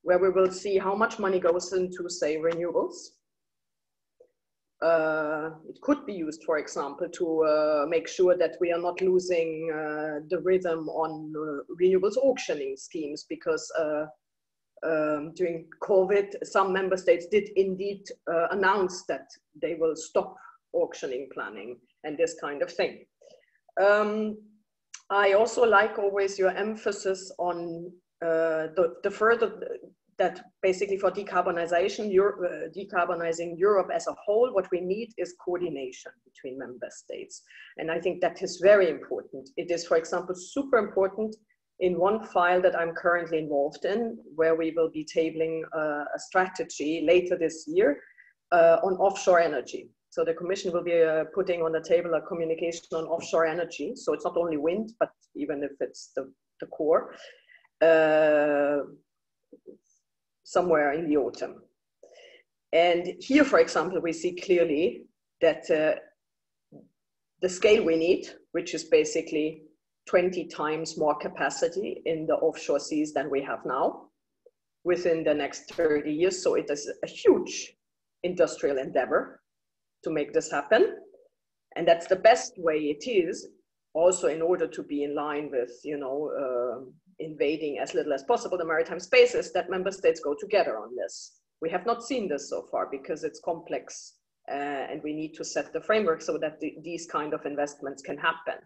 where we will see how much money goes into, say, renewables. Uh, it could be used, for example, to uh, make sure that we are not losing uh, the rhythm on uh, renewables auctioning schemes, because uh, um, during COVID, some member states did indeed uh, announce that they will stop auctioning planning and this kind of thing. Um, I also like always your emphasis on uh, the, the further that basically for decarbonization, Europe, uh, decarbonizing Europe as a whole, what we need is coordination between member states. And I think that is very important. It is, for example, super important in one file that I'm currently involved in, where we will be tabling uh, a strategy later this year uh, on offshore energy. So the Commission will be uh, putting on the table a communication on offshore energy. So it's not only wind, but even if it's the, the core, uh, somewhere in the autumn. And here, for example, we see clearly that uh, the scale we need, which is basically twenty times more capacity in the offshore seas than we have now within the next thirty years. So it is a huge industrial endeavor to make this happen. And that's the best way it is, also in order to be in line with, you know, uh, invading as little as possible the maritime spaces, that member states go together on this. We have not seen this so far because it's complex uh, and we need to set the framework so that the, these kind of investments can happen.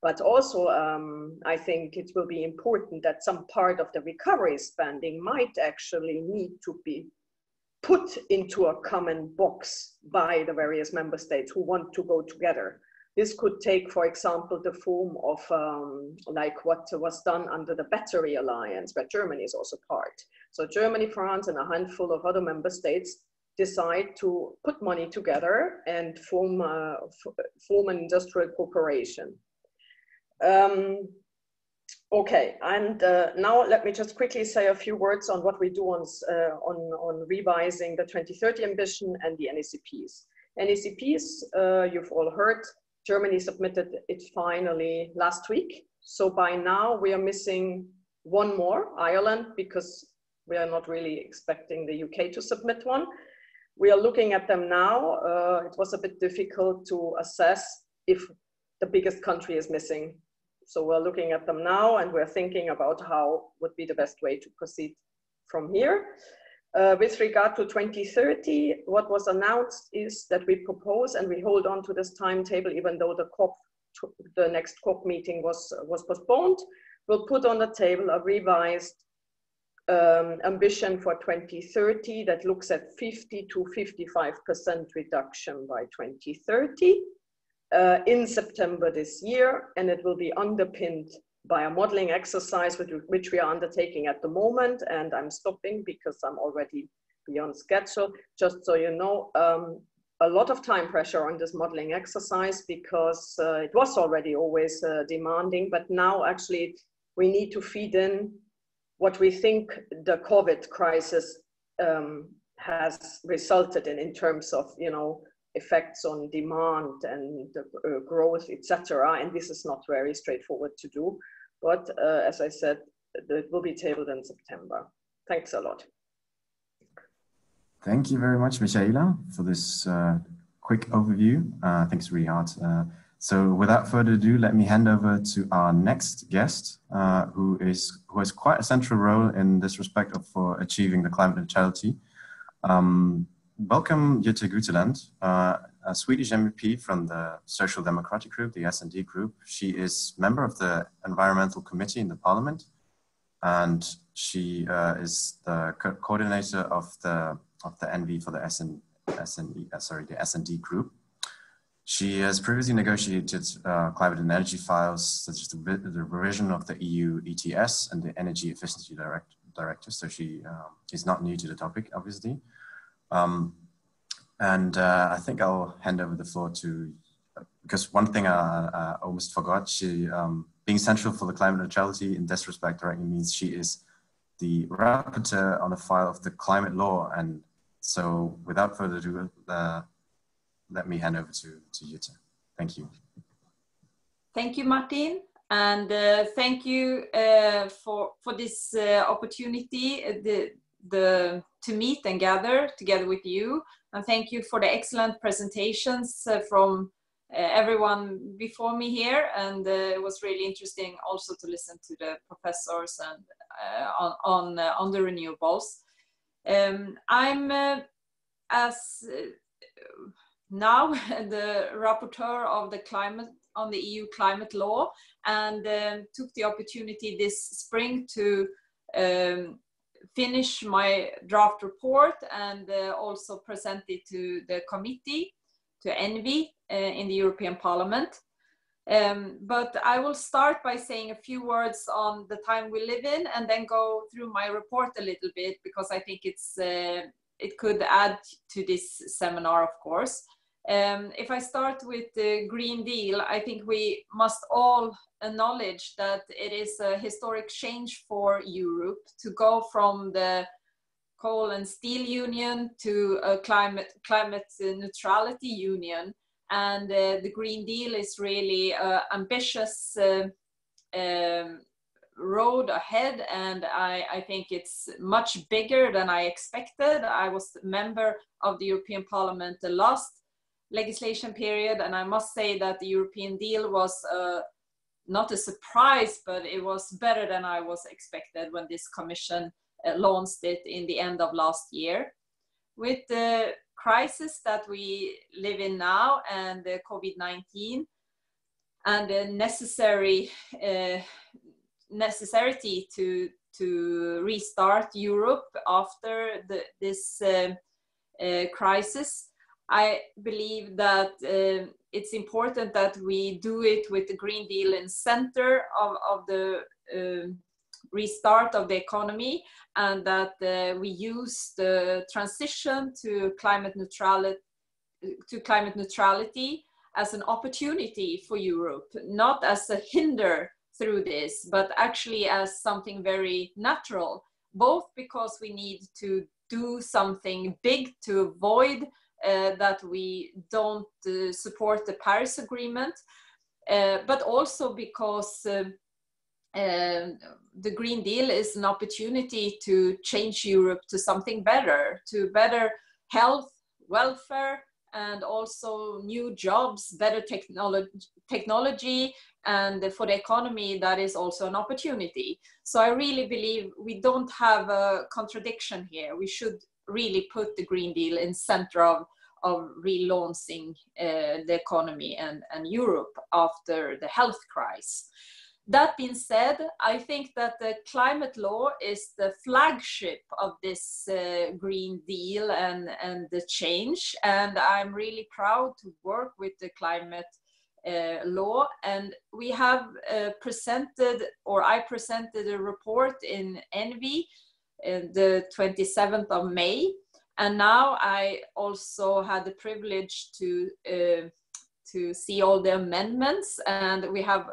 But also, um, I think it will be important that some part of the recovery spending might actually need to be put into a common box by the various member states who want to go together. This could take, for example, the form of um, like what was done under the Battery Alliance, where Germany is also part. So Germany, France, and a handful of other member states decide to put money together and form, uh, form an industrial corporation. Um, okay, and uh, now let me just quickly say a few words on what we do on, uh, on, on revising the twenty thirty ambition and the N E C Ps. N E C Ps, uh, you've all heard, Germany submitted it finally last week. So by now we are missing one more, Ireland, because we are not really expecting the U K to submit one. We are looking at them now. Uh, it was a bit difficult to assess if the biggest country is missing. So we're looking at them now and we're thinking about how would be the best way to proceed from here. Uh, with regard to twenty thirty, what was announced is that we propose and we hold on to this timetable, even though the COP, the next COP meeting was, was postponed. We'll put on the table a revised um, ambition for twenty thirty that looks at fifty to fifty-five percent reduction by twenty thirty uh, in September this year, and it will be underpinned by a modeling exercise with, which we are undertaking at the moment, and I'm stopping because I'm already beyond schedule. Just so you know, um, a lot of time pressure on this modeling exercise because uh, it was already always uh, demanding, but now actually we need to feed in what we think the COVID crisis um, has resulted in, in terms of, you know, effects on demand and the, uh, growth, et cetera. And this is not very straightforward to do. But uh, as I said, it will be tabled in September. Thanks a lot. Thank you very much, Michaela, for this uh, quick overview. Uh, thanks, Rihard. Uh, so without further ado, let me hand over to our next guest, uh, who is who has quite a central role in this respect of for achieving the climate neutrality. Um, Welcome, Jytte Guteland, uh, a Swedish M E P from the Social Democratic Group, the S and D Group. She is member of the Environmental Committee in the Parliament, and she uh, is the co coordinator of the of the ENVI for the S and D Group. She has previously negotiated uh, climate and energy files, such as the, the revision of the E U E T S and the Energy Efficiency Direct Directive. So she um, is not new to the topic, obviously. Um, and uh, I think I'll hand over the floor to, because one thing I, I almost forgot, she, um, being central for the climate neutrality in this respect directly means she is the rapporteur on a file of the climate law. And so without further ado, uh, let me hand over to, to Jytte. Thank you. Thank you, Martin. And uh, thank you uh, for, for this uh, opportunity. The, the to meet and gather together with you, and thank you for the excellent presentations uh, from everyone before me here, and uh, it was really interesting also to listen to the professors and uh, on on, uh, on the renewables. Um, I'm uh, as uh, now the rapporteur of the climate on the E U climate law, and um, took the opportunity this spring to um, finish my draft report and uh, also present it to the committee, to ENVI, uh, in the European Parliament. Um, but I will start by saying a few words on the time we live in, and then go through my report a little bit, because I think it's, uh, it could add to this seminar, of course. Um, if I start with the Green Deal, I think we must all acknowledge that it is a historic change for Europe to go from the coal and steel union to a climate, climate neutrality union. And uh, the Green Deal is really an ambitious uh, um, road ahead, and I, I think it's much bigger than I expected. I was a member of the European Parliament the last legislation period, and I must say that the European Deal was uh, not a surprise, but it was better than I was expected when this Commission uh, launched it in the end of last year. With the crisis that we live in now, and the COVID nineteen, and the necessary uh, necessity to to restart Europe after the, this uh, uh, crisis, I believe that uh, it's important that we do it with the Green Deal in center of, of the uh, restart of the economy, and that uh, we use the transition to climate neutrality, to climate neutrality as an opportunity for Europe, not as a hinder through this, but actually as something very natural, both because we need to do something big to avoid Uh, that we don't uh, support the Paris Agreement, uh, but also because uh, uh, the Green Deal is an opportunity to change Europe to something better, to better health, welfare, and also new jobs, better technolo- technology, and for the economy that is also an opportunity. So I really believe we don't have a contradiction here. We should really put the Green Deal in center of, of relaunching uh, the economy and, and Europe after the health crisis. That being said, I think that the climate law is the flagship of this uh, Green Deal and, and the change. And I'm really proud to work with the climate uh, law. And we have uh, presented, or I presented a report in ENVI, Uh, the twenty-seventh of May, and now I also had the privilege to uh, to see all the amendments, and we have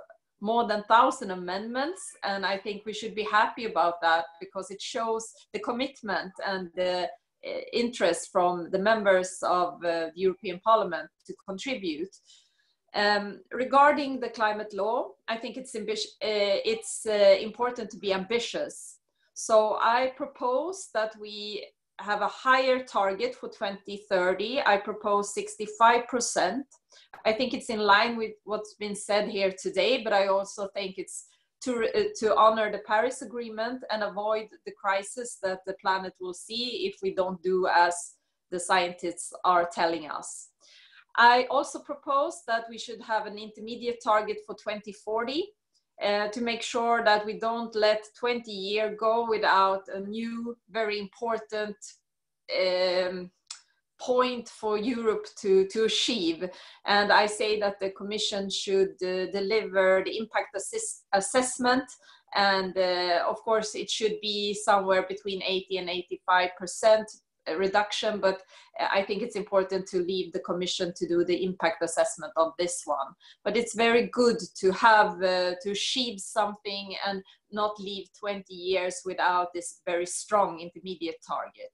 more than one thousand amendments, and I think we should be happy about that, because it shows the commitment and the uh, interest from the members of uh, the European Parliament to contribute. Um, regarding the climate law, I think it's, uh, it's uh, important to be ambitious. So I propose that we have a higher target for twenty thirty. I propose sixty-five percent. I think it's in line with what's been said here today, but I also think it's to, uh, to honor the Paris Agreement and avoid the crisis that the planet will see if we don't do as the scientists are telling us. I also propose that we should have an intermediate target for twenty forty. Uh, to make sure that we don't let twenty years go without a new, very important um, point for Europe to, to achieve. And I say that the Commission should uh, deliver the impact assist assessment, and uh, of course it should be somewhere between eighty and eighty-five percent reduction, but I think it's important to leave the Commission to do the impact assessment on this one. But it's very good to have uh, to achieve something and not leave twenty years without this very strong intermediate target.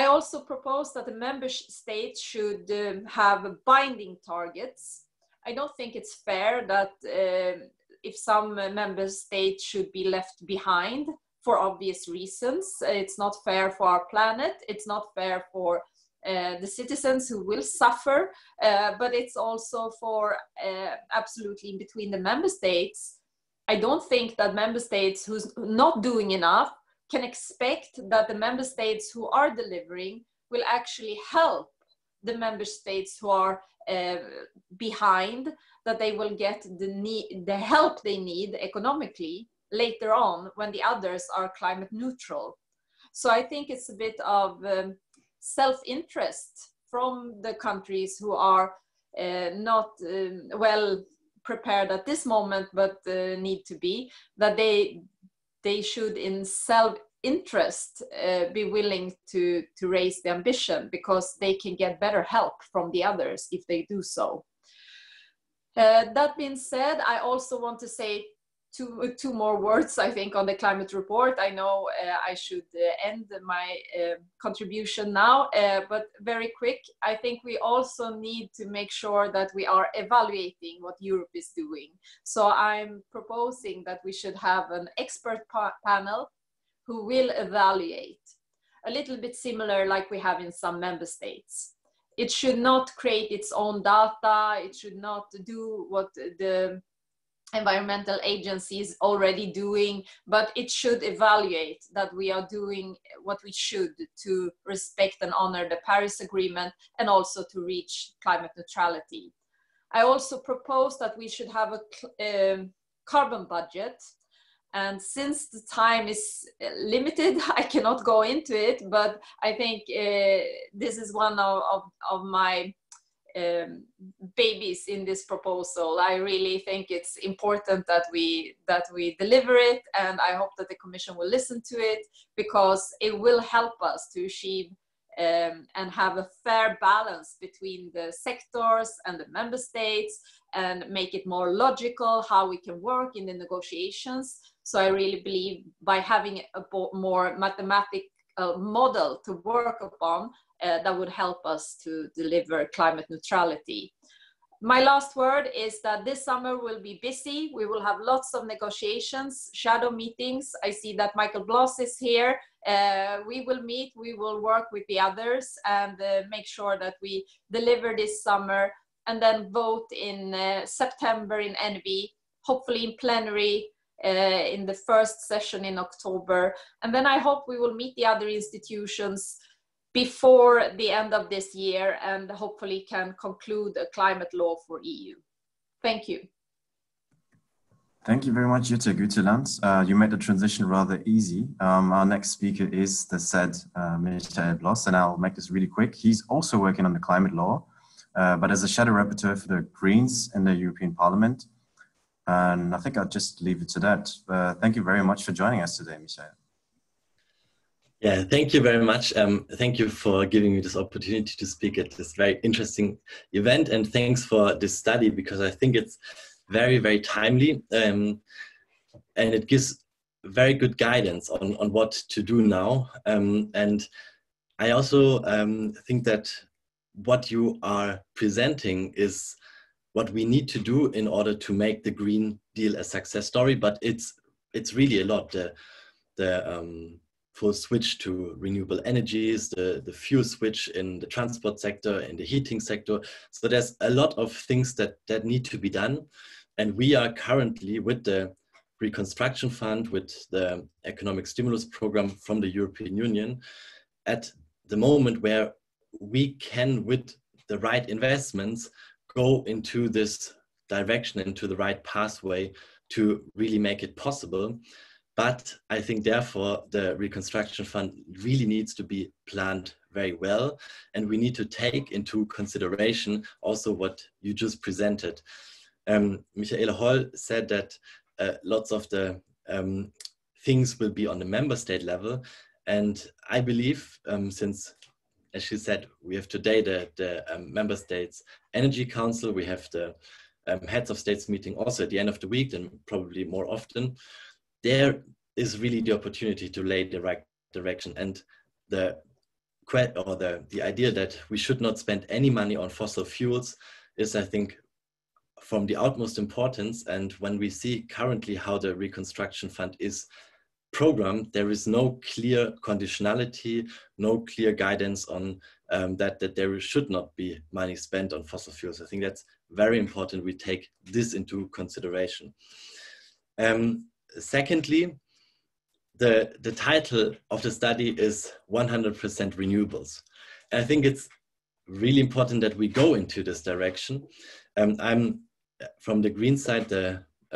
I also propose that the member states should um, have binding targets. I don't think it's fair that uh, if some member states should be left behind, for obvious reasons. It's not fair for our planet, it's not fair for uh, the citizens who will suffer, uh, but it's also for uh, absolutely in between the member states. I don't think that member states who's not doing enough can expect that the member states who are delivering will actually help the member states who are uh, behind, that they will get the, need, the help they need economically later on when the others are climate neutral. So I think it's a bit of um, self-interest from the countries who are uh, not um, well prepared at this moment, but uh, need to be, that they, they should in self interest uh, be willing to to raise the ambition, because they can get better help from the others if they do so. Uh, that being said, I also want to say two two more words, I think, on the climate report. I know uh, I should uh, end my uh, contribution now, uh, but very quick, I think we also need to make sure that we are evaluating what Europe is doing. So I'm proposing that we should have an expert pa panel who will evaluate, a little bit similar like we have in some member states. It should not create its own data, it should not do what the environmental agency is already doing, but it should evaluate that we are doing what we should to respect and honor the Paris Agreement and also to reach climate neutrality. I also propose that we should have a um, carbon budget. And since the time is limited, I cannot go into it, but I think uh, this is one of, of, of my um, babies in this proposal. I really think it's important that we, that we deliver it, and I hope that the Commission will listen to it, because it will help us to achieve um, and have a fair balance between the sectors and the member states, and make it more logical how we can work in the negotiations. So I really believe by having a more mathematical model to work upon, uh, that would help us to deliver climate neutrality. My last word is that this summer will be busy. We will have lots of negotiations, shadow meetings. I see that Michael Bloss is here. Uh, we will meet, we will work with the others and uh, make sure that we deliver this summer, and then vote in uh, September in E N V I, hopefully in plenary, Uh, in the first session in October. And then I hope we will meet the other institutions before the end of this year and hopefully can conclude a climate law for E U. Thank you. Thank you very much, Jytte Guteland. Uh, you made the transition rather easy. Um, our next speaker is the said uh, Michael Bloss, and I'll make this really quick. He's also working on the climate law, uh, but as a shadow rapporteur for the Greens in the European Parliament. And I think I'll just leave it to that. Uh, thank you very much for joining us today, Michael. Yeah, thank you very much. Um, thank you for giving me this opportunity to speak at this very interesting event. And thanks for this study, because I think it's very, very timely. Um, and it gives very good guidance on, on what to do now. Um, and I also um, think that what you are presenting is what we need to do in order to make the Green Deal a success story, but it's it's really a lot. The the um, full switch to renewable energies, the the fuel switch in the transport sector, in the heating sector. So there's a lot of things that that need to be done, and we are currently with the Reconstruction Fund, with the economic stimulus program from the European Union, at the moment where we can, with the right investments, go into this direction, into the right pathway to really make it possible. But I think therefore the Reconstruction Fund really needs to be planned very well. And we need to take into consideration also what you just presented. Um, Michaela Holl said that uh, lots of the um, things will be on the member state level. And I believe um, since, as she said, we have today the, the um, Member States Energy Council, we have the um, Heads of States meeting also at the end of the week, and probably more often. There is really the opportunity to lay the right direction, and the, or the, the idea that we should not spend any money on fossil fuels is, I think, from the utmost importance. And when we see currently how the Reconstruction Fund is program, there is no clear conditionality, no clear guidance on um, that, that there should not be money spent on fossil fuels. I think that's very important we take this into consideration. Um, secondly, the, the title of the study is one hundred percent renewables. And I think it's really important that we go into this direction. Um, I'm from the green side, the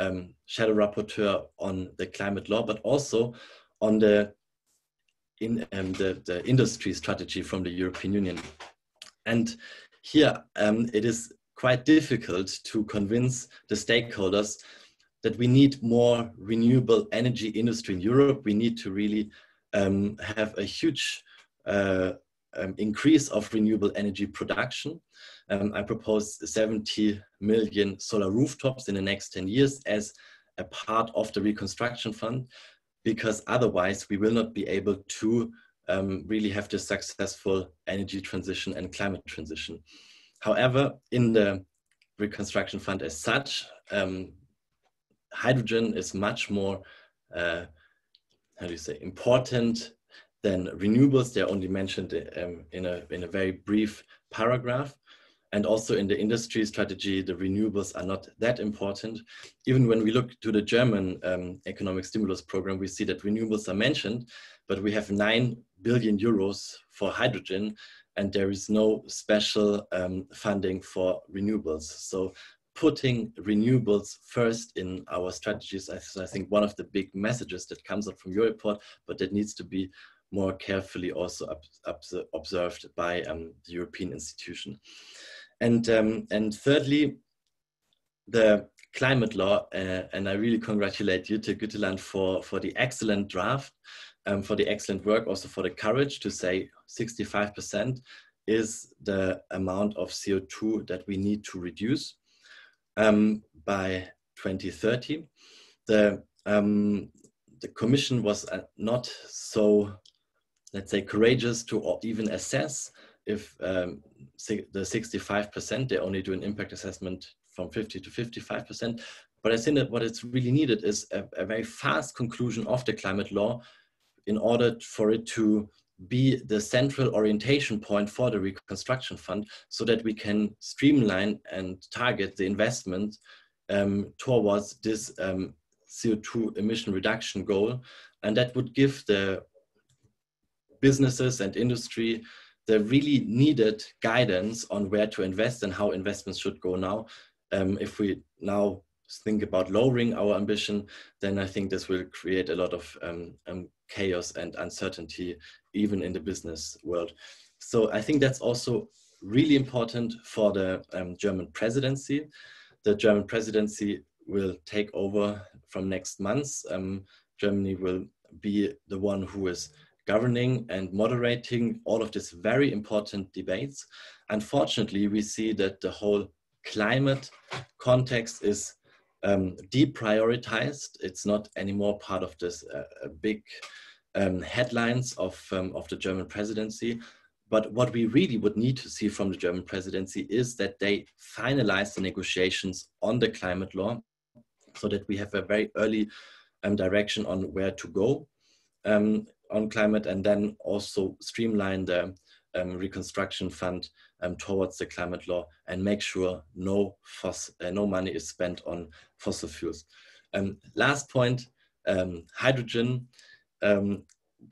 Um, shadow rapporteur on the climate law, but also on the, in, um, the, the industry strategy from the European Union. And here um, it is quite difficult to convince the stakeholders that we need more renewable energy industry in Europe. We need to really um, have a huge uh, um, increase of renewable energy production. Um, I propose seventy million solar rooftops in the next ten years as a part of the reconstruction fund, because otherwise we will not be able to um, really have the successful energy transition and climate transition. However, in the reconstruction fund as such, um, hydrogen is much more, uh, how do you say, important than renewables. They're only mentioned um, in, a, in a very brief paragraph. And also in the industry strategy, the renewables are not that important. Even when we look to the German um, economic stimulus program, we see that renewables are mentioned, but we have nine billion euros for hydrogen, and there is no special um, funding for renewables. So putting renewables first in our strategies is, I think, one of the big messages that comes out from your report, but that needs to be more carefully also up, up, observed by um, the European institution. And, um, and thirdly, the climate law, uh, and I really congratulate Jytte Guteland for, for the excellent draft, um, for the excellent work, also for the courage to say sixty-five percent is the amount of C O two that we need to reduce um, by twenty thirty. The, um, the Commission was not so, let's say, courageous to even assess if um, the sixty-five percent, they only do an impact assessment from fifty to fifty-five percent. But I think that what is really needed is a, a very fast conclusion of the climate law in order for it to be the central orientation point for the Reconstruction Fund, so that we can streamline and target the investment um, towards this um, C O two emission reduction goal. And that would give the businesses and industry the really needed guidance on where to invest and how investments should go now. Um, if we now think about lowering our ambition, then I think this will create a lot of um, um, chaos and uncertainty, even in the business world. So I think that's also really important for the um, German presidency. The German presidency will take over from next month. Um, Germany will be the one who is governing and moderating all of these very important debates. Unfortunately, we see that the whole climate context is um, deprioritized. It's not anymore part of this uh, big um, headlines of, um, of the German presidency. But what we really would need to see from the German presidency is that they finalize the negotiations on the climate law, so that we have a very early um, direction on where to go. Um, on climate, and then also streamline the um, reconstruction fund um, towards the climate law and make sure no, foss uh, no money is spent on fossil fuels. Um, last point, um, hydrogen. Um,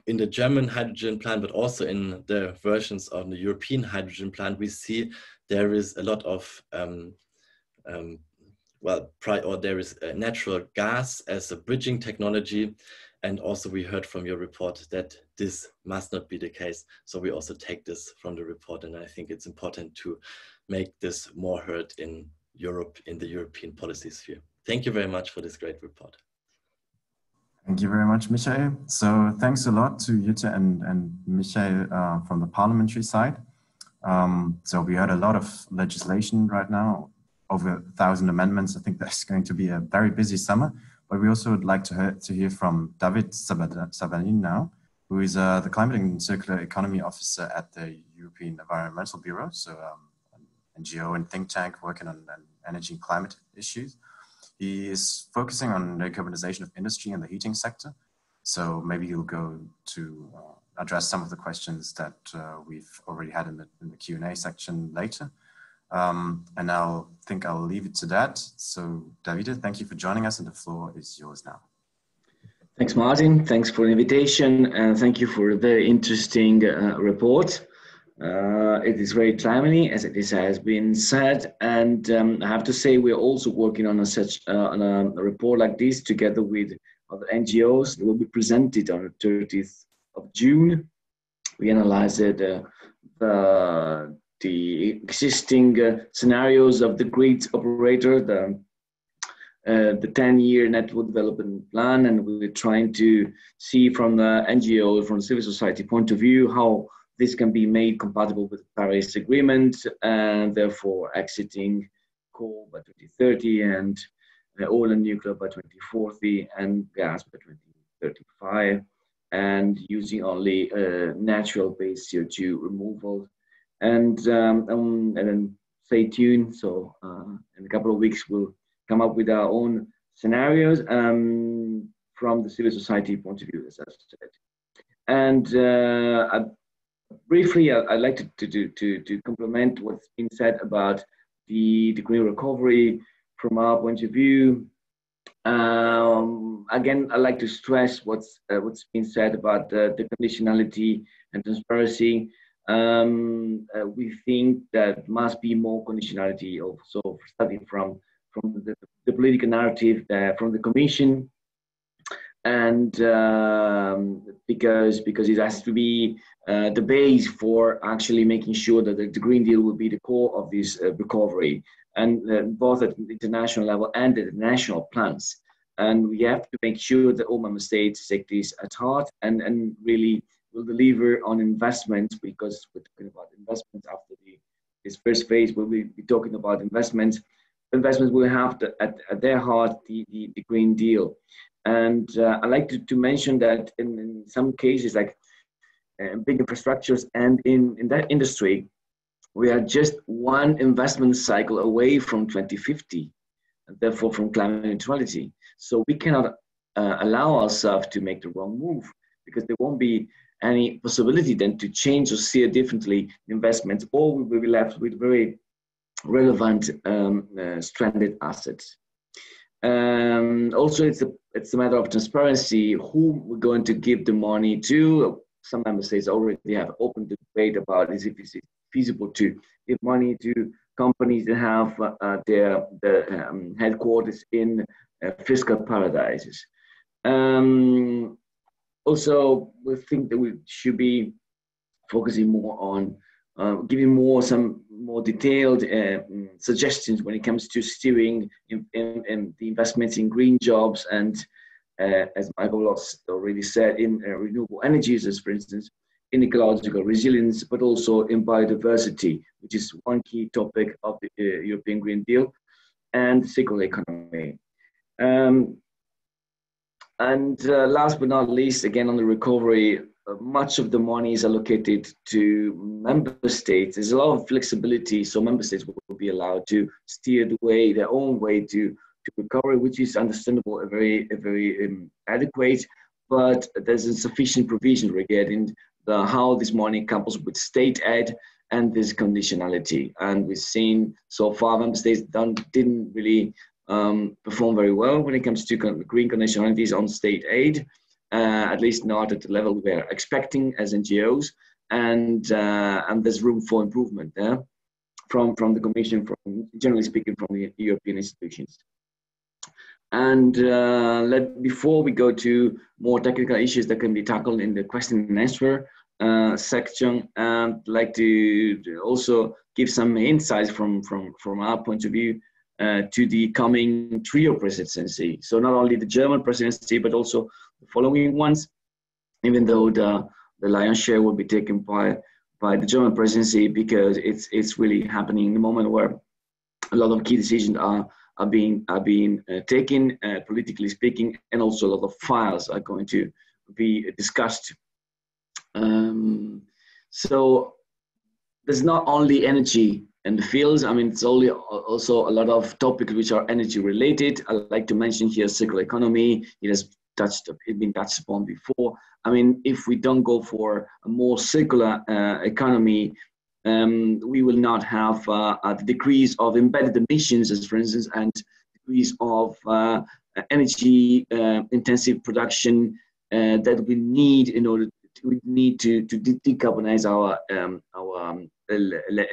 in the German hydrogen plan, but also in the versions of the European hydrogen plan, we see there is a lot of, um, um, well, pri or there is uh, natural gas as a bridging technology. And also we heard from your report that this must not be the case. So we also take this from the report, and I think it's important to make this more heard in Europe, in the European policy sphere. Thank you very much for this great report. Thank you very much, Michael. So thanks a lot to Jytte and, and Michael uh, from the parliamentary side. Um, so we heard a lot of legislation right now, over a thousand amendments. I think that's going to be a very busy summer. But we also would like to hear, to hear from David Sabbadin now, who is uh, the Climate and Circular Economy Officer at the European Environmental Bureau, so um, an N G O and think tank working on, on energy and climate issues. He is focusing on the decarbonization of industry and the heating sector. So maybe you'll go to uh, address some of the questions that uh, we've already had in the, in the Q and A section later. Um, and I'll think I'll leave it to that. So Davide, thank you for joining us, and the floor is yours now. Thanks, Martin. Thanks for the invitation, and thank you for a very interesting uh, report. Uh, it is very timely, as it is, has been said, and um, I have to say we're also working on a such uh, on a report like this together with other N G Os. It will be presented on the thirtieth of June. We analyzed uh, uh, the existing uh, scenarios of the grid operator, the Uh, the ten-year network development plan, and we're trying to see from the N G O, from the civil society point of view, how this can be made compatible with the Paris Agreement, and therefore exiting coal by twenty thirty, and uh, oil and nuclear by twenty forty, and gas by twenty thirty-five, and using only uh, natural-based C O two removal. And, um, um, and then stay tuned, so uh, in a couple of weeks we'll come up with our own scenarios um, from the civil society point of view, as I've said. And uh, I, briefly, I, I'd like to, to, to, to complement what's been said about the, the green recovery from our point of view. Um, again, I'd like to stress what's, uh, what's been said about uh, the conditionality and transparency. Um, uh, we think that must be more conditionality also starting from from the, the political narrative uh, from the Commission, and um, because because it has to be uh, the base for actually making sure that the, the Green Deal will be the core of this uh, recovery, and uh, both at the international level and at the national plans. And we have to make sure that all member states take this at heart and, and really will deliver on investments, because we're talking about investments after the, this first phase, we'll be talking about investments. Investments will have to, at, at their heart the, the, the Green Deal. And uh, I like to, to mention that in, in some cases, like uh, big infrastructures and in, in that industry, we are just one investment cycle away from twenty fifty, and therefore from climate neutrality. So we cannot uh, allow ourselves to make the wrong move, because there won't be any possibility then to change or steer differently investments, or we will be left with very relevant um, uh, stranded assets. Um, also, it's a, it's a matter of transparency, who we're going to give the money to. Some member states already have open debate about is if it's feasible to give money to companies that have uh, their, their um, headquarters in uh, fiscal paradises. Um, also, we think that we should be focusing more on Uh, giving more some more detailed uh, suggestions when it comes to steering in, in, in the investments in green jobs and, uh, as Michael Bloss already said, in uh, renewable energies, as for instance, in ecological resilience, but also in biodiversity, which is one key topic of the uh, European Green Deal, and circular economy. Um, and uh, last but not least, again on the recovery, much of the money is allocated to member states. There's a lot of flexibility, so member states will be allowed to steer the way, their own way to, to recovery, which is understandable, a very, a very um, adequate, but there's insufficient provision regarding the, how this money couples with state aid and this conditionality. And we've seen so far member states don't, didn't really um, perform very well when it comes to con green conditionalities on state aid. Uh, at least not at the level we're expecting as N G Os, and uh, and there's room for improvement there yeah? from from the Commission, from generally speaking, from the European institutions. And uh, let before we go to more technical issues that can be tackled in the question and answer uh, section, I'd like to also give some insights from from from our point of view uh, to the coming trio presidency. So not only the German presidency, but also the following ones, even though the, the lion's share will be taken by, by the German presidency, because it's, it's really happening in the moment where a lot of key decisions are, are being, are being uh, taken, uh, politically speaking, and also a lot of files are going to be discussed. Um, so there's not only energy and the fields, I mean, it's only also a lot of topics which are energy related. I like to mention here circular economy. It has touched, been touched upon before. I mean, if we don't go for a more circular uh, economy, um, we will not have uh, a decrease of embedded emissions, as for instance, and decrease of uh, energy uh, intensive production uh, that we need in order to, we need to, to de decarbonize our, um, our um,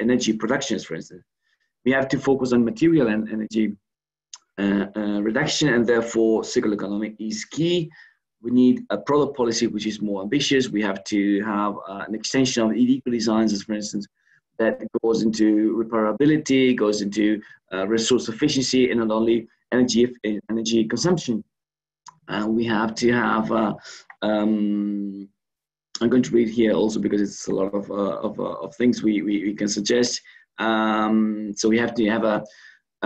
energy productions, for instance. We have to focus on material and energy Uh, uh, reduction, and therefore circular economy is key. We need a product policy which is more ambitious. We have to have uh, an extension of eco designs, for instance, that goes into repairability, goes into uh, resource efficiency, and not only energy energy consumption. Uh, we have to have. Uh, um, I'm going to read here also because it's a lot of uh, of, uh, of things we, we we can suggest. Um, so we have to have a.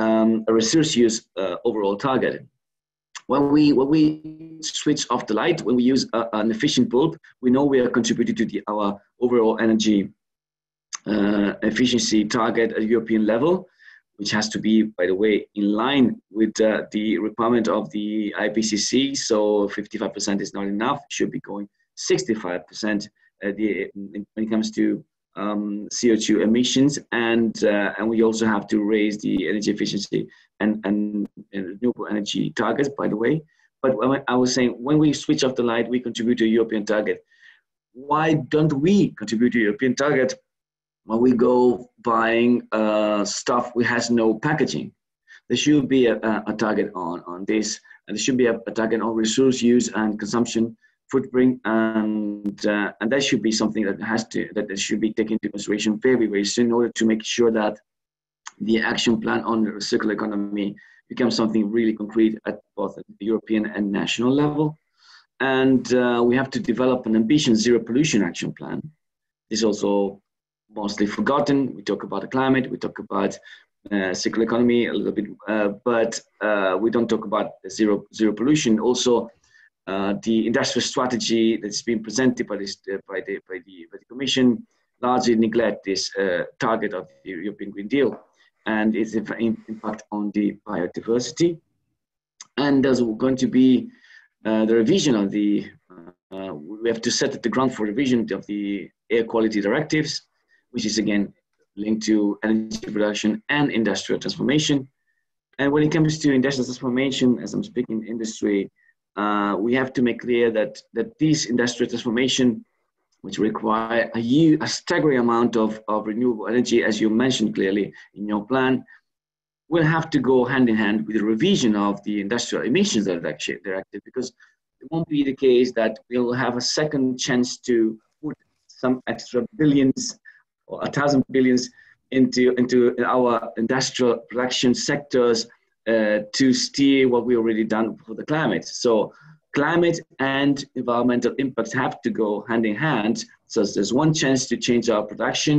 Um, a resource use uh, overall target. When we, when we switch off the light, when we use a, an efficient bulb, we know we are contributing to the, our overall energy uh, efficiency target at European level, which has to be, by the way, in line with uh, the requirement of the I P C C. So fifty-five percent is not enough, should be going sixty-five percent uh, the, when it comes to Um, C O two emissions, and uh, and we also have to raise the energy efficiency and, and and renewable energy targets. By the way, but when I was saying when we switch off the light, we contribute to a European target. Why don't we contribute to a European target when we go buying uh, stuff which has no packaging? There should be a, a, a target on on this, and there should be a, a target on resource use and consumption footprint, and uh, and that should be something that has to that should be taken into consideration very very soon in order to make sure that the action plan on the circular economy becomes something really concrete at both at the European and national level. And uh, we have to develop an ambitious zero pollution action plan. This is also mostly forgotten. We talk about the climate, we talk about uh, circular economy a little bit, uh, but uh, we don't talk about zero zero pollution. Also. Uh, the industrial strategy that's been presented by, this, uh, by, the, by, the, by the Commission largely neglect this uh, target of the European Green Deal and its impact on the biodiversity. And there's going to be uh, the revision of the, uh, we have to set the ground for revision of the air quality directives, which is again linked to energy production and industrial transformation. And when it comes to industrial transformation, as I'm speaking industry, Uh, we have to make clear that, that these industrial transformation, which require a, huge, a staggering amount of, of renewable energy, as you mentioned clearly in your plan, will have to go hand in hand with the revision of the industrial emissions directive, because it won't be the case that we'll have a second chance to put some extra billions or a thousand billions into, into our industrial production sectors Uh, to steer what we already done for the climate. So climate and environmental impacts have to go hand in hand. So there's one chance to change our production,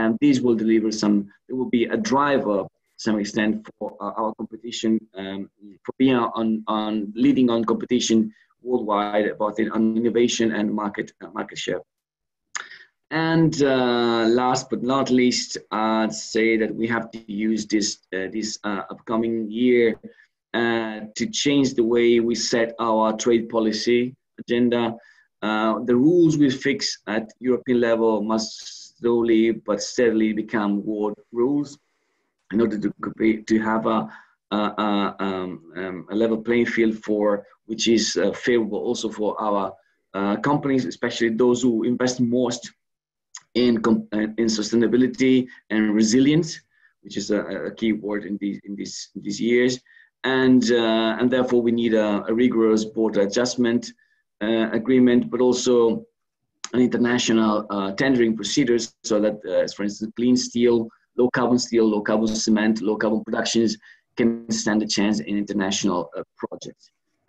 and these will deliver some, it will be a driver to some extent for uh, our competition, um, for being on, on leading on competition worldwide, both in on innovation and market, uh, market share. And uh, last but not least, I'd say that we have to use this, uh, this uh, upcoming year uh, to change the way we set our trade policy agenda. Uh, the rules we fix at European level must slowly but steadily become world rules in order to, to have a, a, a, um, um, a level playing field for which is uh, favorable also for our uh, companies, especially those who invest most in in sustainability and resilience, which is a, a key word in these in these in these years, and uh, and therefore we need a, a rigorous border adjustment uh, agreement, but also an international uh, tendering procedures so that, uh, for instance, clean steel, low carbon steel, low carbon cement, low carbon productions can stand a chance in international uh, projects,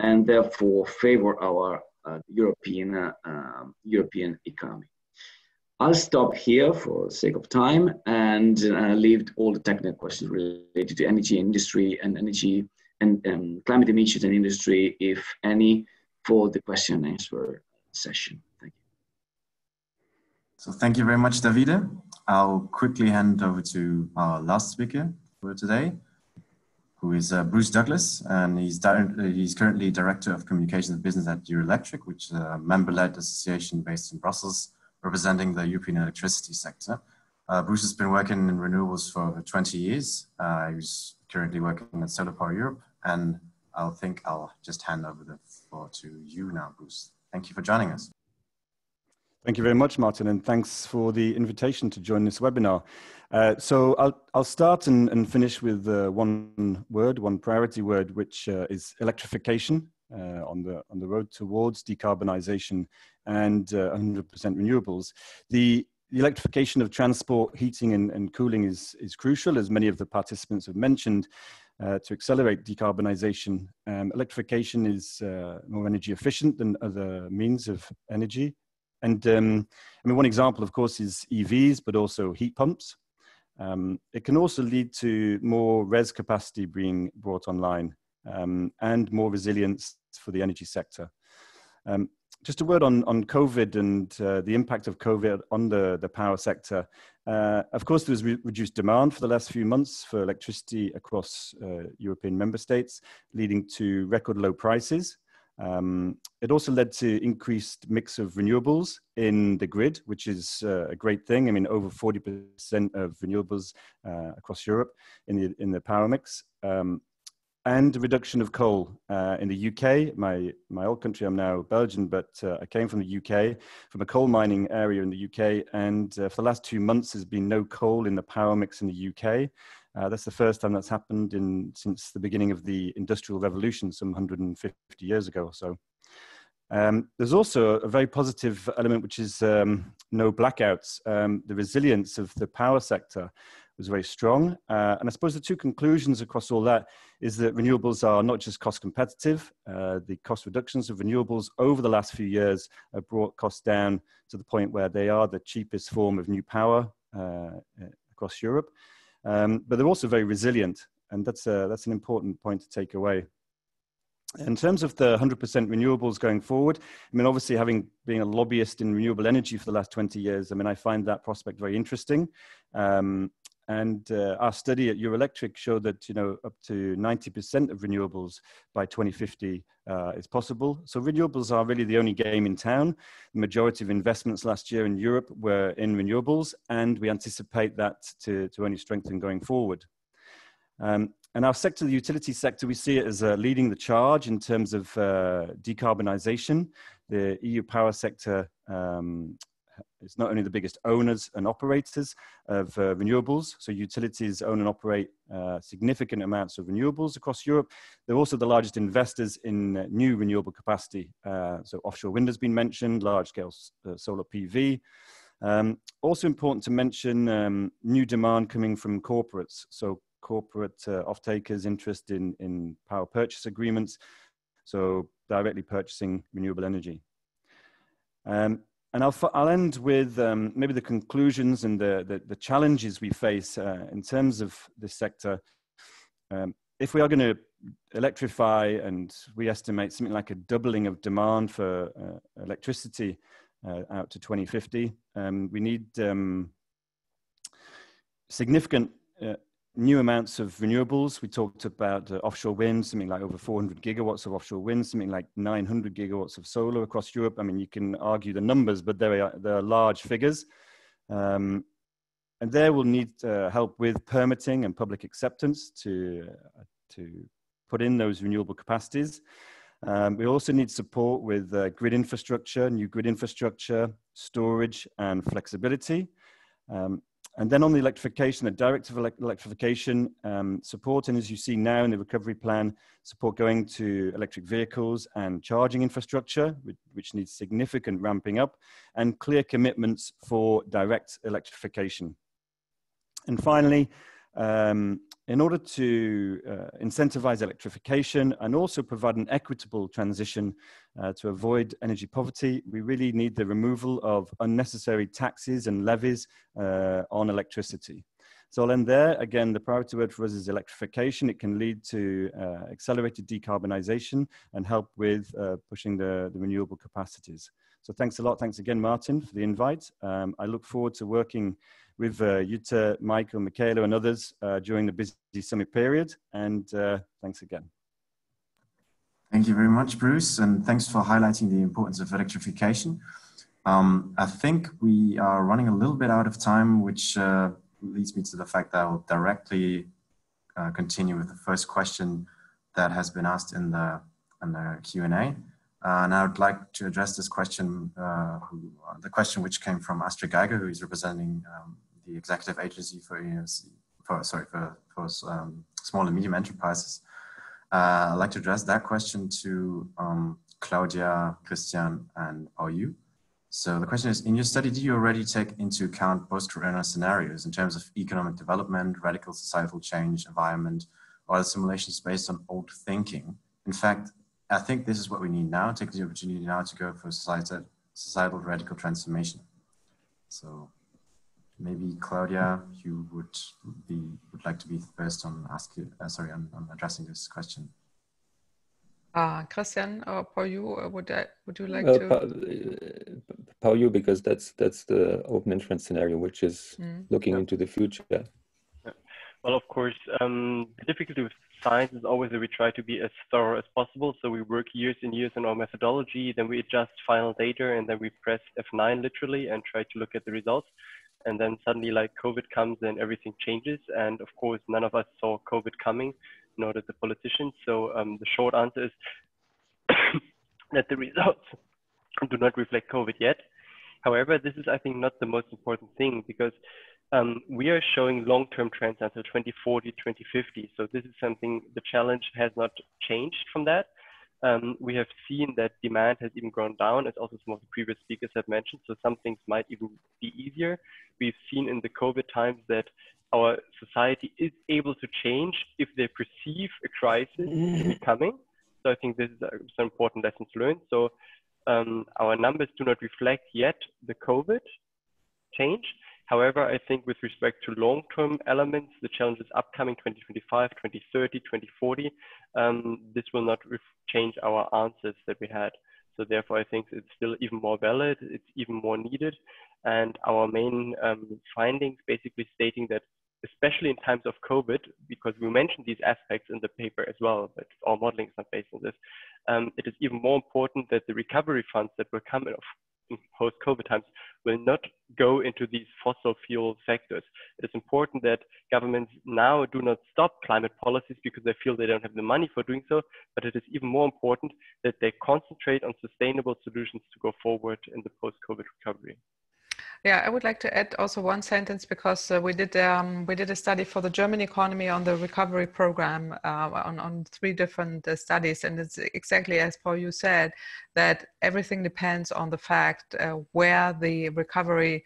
and therefore favor our uh, European uh, uh, European economy. I'll stop here for the sake of time and uh, leave all the technical questions related to energy industry and energy and um, climate emissions and industry, if any, for the question and answer session. Thank you. So thank you very much, Davide. I'll quickly hand over to our last speaker for today, who is uh, Bruce Douglas, and he's, he's currently Director of Communications and Business at Eurelectric, which is a member-led association based in Brussels, representing the European electricity sector. Uh, Bruce has been working in renewables for twenty years. Uh, he's currently working at Solar Power Europe, and I think I'll just hand over the floor to you now, Bruce. Thank you for joining us. Thank you very much, Martin, and thanks for the invitation to join this webinar. Uh, so I'll, I'll start and, and finish with uh, one word, one priority word, which uh, is electrification uh, on, the, on the road towards decarbonization and uh, one hundred percent renewables. The, the electrification of transport, heating and, and cooling is, is crucial, as many of the participants have mentioned. Uh, to accelerate decarbonization, um, electrification is uh, more energy efficient than other means of energy. And um, I mean, one example, of course, is E Vs, but also heat pumps. Um, it can also lead to more res capacity being brought online um, and more resilience for the energy sector. Um, just a word on, on COVID and uh, the impact of COVID on the, the power sector. Uh, of course, there was re reduced demand for the last few months for electricity across uh, European member states, leading to record low prices. Um, it also led to increased mix of renewables in the grid, which is uh, a great thing. I mean, over forty percent of renewables uh, across Europe in the, in the power mix. Um, and reduction of coal uh, in the U K, my, my old country, I'm now Belgian, but uh, I came from the U K, from a coal mining area in the U K, and uh, for the last two months there's been no coal in the power mix in the U K. Uh, that's the first time that's happened in, since the beginning of the Industrial Revolution, some one hundred fifty years ago or so. Um, there's also a very positive element, which is um, no blackouts. Um, the resilience of the power sector was very strong. Uh, and I suppose the two conclusions across all that is that renewables are not just cost competitive. Uh, the cost reductions of renewables over the last few years have brought costs down to the point where they are the cheapest form of new power uh, across Europe. Um, but they're also very resilient. And that's, a, that's an important point to take away. In terms of the one hundred percent renewables going forward, I mean, obviously having been a lobbyist in renewable energy for the last twenty years, I mean, I find that prospect very interesting. Um, And uh, our study at Eurelectric showed that, you know, up to ninety percent of renewables by twenty fifty uh, is possible. So renewables are really the only game in town. The majority of investments last year in Europe were in renewables, and we anticipate that to, to only strengthen going forward. Um, and our sector, the utility sector, we see it as uh, leading the charge in terms of uh, decarbonization. The E U power sector um, It's not only the biggest owners and operators of uh, renewables, so utilities own and operate uh, significant amounts of renewables across Europe. They're also the largest investors in uh, new renewable capacity. Uh, so offshore wind has been mentioned, large-scale uh, solar P V. Um, also important to mention um, new demand coming from corporates. So corporate uh, off-takers interest in, in power purchase agreements, so directly purchasing renewable energy. Um, And I'll, I'll end with um, maybe the conclusions and the, the, the challenges we face uh, in terms of this sector. Um, if we are going to electrify, and we estimate something like a doubling of demand for uh, electricity uh, out to twenty fifty, um, we need um, significant uh, new amounts of renewables. We talked about uh, offshore wind, something like over four hundred gigawatts of offshore wind, something like nine hundred gigawatts of solar across Europe. I mean, you can argue the numbers, but they are, they are large figures. Um, and there we'll need uh, help with permitting and public acceptance to, uh, to put in those renewable capacities. Um, we also need support with uh, grid infrastructure, new grid infrastructure, storage and flexibility. Um, And then on the electrification, the directive electrification um, support, and as you see now in the recovery plan, support going to electric vehicles and charging infrastructure, which, which needs significant ramping up, and clear commitments for direct electrification. And finally, um, in order to uh, incentivize electrification and also provide an equitable transition uh, to avoid energy poverty, we really need the removal of unnecessary taxes and levies uh, on electricity. So I'll end there. Again, the priority word for us is electrification. It can lead to uh, accelerated decarbonization and help with uh, pushing the, the renewable capacities. So thanks a lot. Thanks again, Martin, for the invite. Um, I look forward to working with uh, Jytte, Michael, Michaela and others uh, during the busy summit period. And uh, thanks again. Thank you very much, Bruce. And thanks for highlighting the importance of electrification. Um, I think we are running a little bit out of time, which uh, leads me to the fact that I will directly uh, continue with the first question that has been asked in the, in the Q and A. Uh, and I would like to address this question, uh, who, uh, the question which came from Astrid Geiger, who is representing um, the Executive Agency for, E M C, for sorry, for, for um, Small and Medium Enterprises. Uh, I'd like to address that question to um, Claudia, Christian, and Pao-Yu. So the question is, in your study, do you already take into account post-corona scenarios in terms of economic development, radical societal change, environment, or are the simulations based on old thinking? In fact, I think this is what we need now, take the opportunity now to go for societal, societal radical transformation. So maybe Claudia, you would be would like to be first on ask you, uh, sorry, on, on addressing this question. Uh, Christian or Pao-Yu, would I, would you like uh, to? Pao-Yu, because that's that's the open entrance scenario, which is mm. looking yeah. into the future. Yeah. Well, of course, um, the difficulty with science is always that we try to be as thorough as possible. So we work years and years on our methodology, then we adjust final data, and then we press F nine literally and try to look at the results. And then suddenly, like, COVID comes and everything changes. And of course, none of us saw COVID coming, nor did the politicians. So um, the short answer is that the results do not reflect COVID yet. However, this is, I think, not the most important thing, because um, we are showing long-term trends until twenty forty, twenty fifty. So this is something, the challenge has not changed from that. Um, we have seen that demand has even gone down, as also some of the previous speakers have mentioned, so some things might even be easier. We've seen in the COVID times that our society is able to change if they perceive a crisis to be coming. So I think this is some important lessons learned. So um, our numbers do not reflect yet the COVID change. However, I think with respect to long-term elements, the challenges upcoming twenty twenty-five, twenty thirty, twenty forty, um, this will not change our answers that we had. So therefore, I think it's still even more valid, it's even more needed. And our main um, findings basically stating that, especially in times of COVID, because we mentioned these aspects in the paper as well, but our modeling is not based on this, um, it is even more important that the recovery funds that will come in post-COVID times will not go into these fossil fuel sectors. It is important that governments now do not stop climate policies because they feel they don't have the money for doing so, but it is even more important that they concentrate on sustainable solutions to go forward in the post-COVID recovery. Yeah, I would like to add also one sentence, because uh, we did um, we did a study for the German economy on the recovery program uh, on, on three different uh, studies. And it's exactly as Pao-Yu said, that everything depends on the fact uh, where the recovery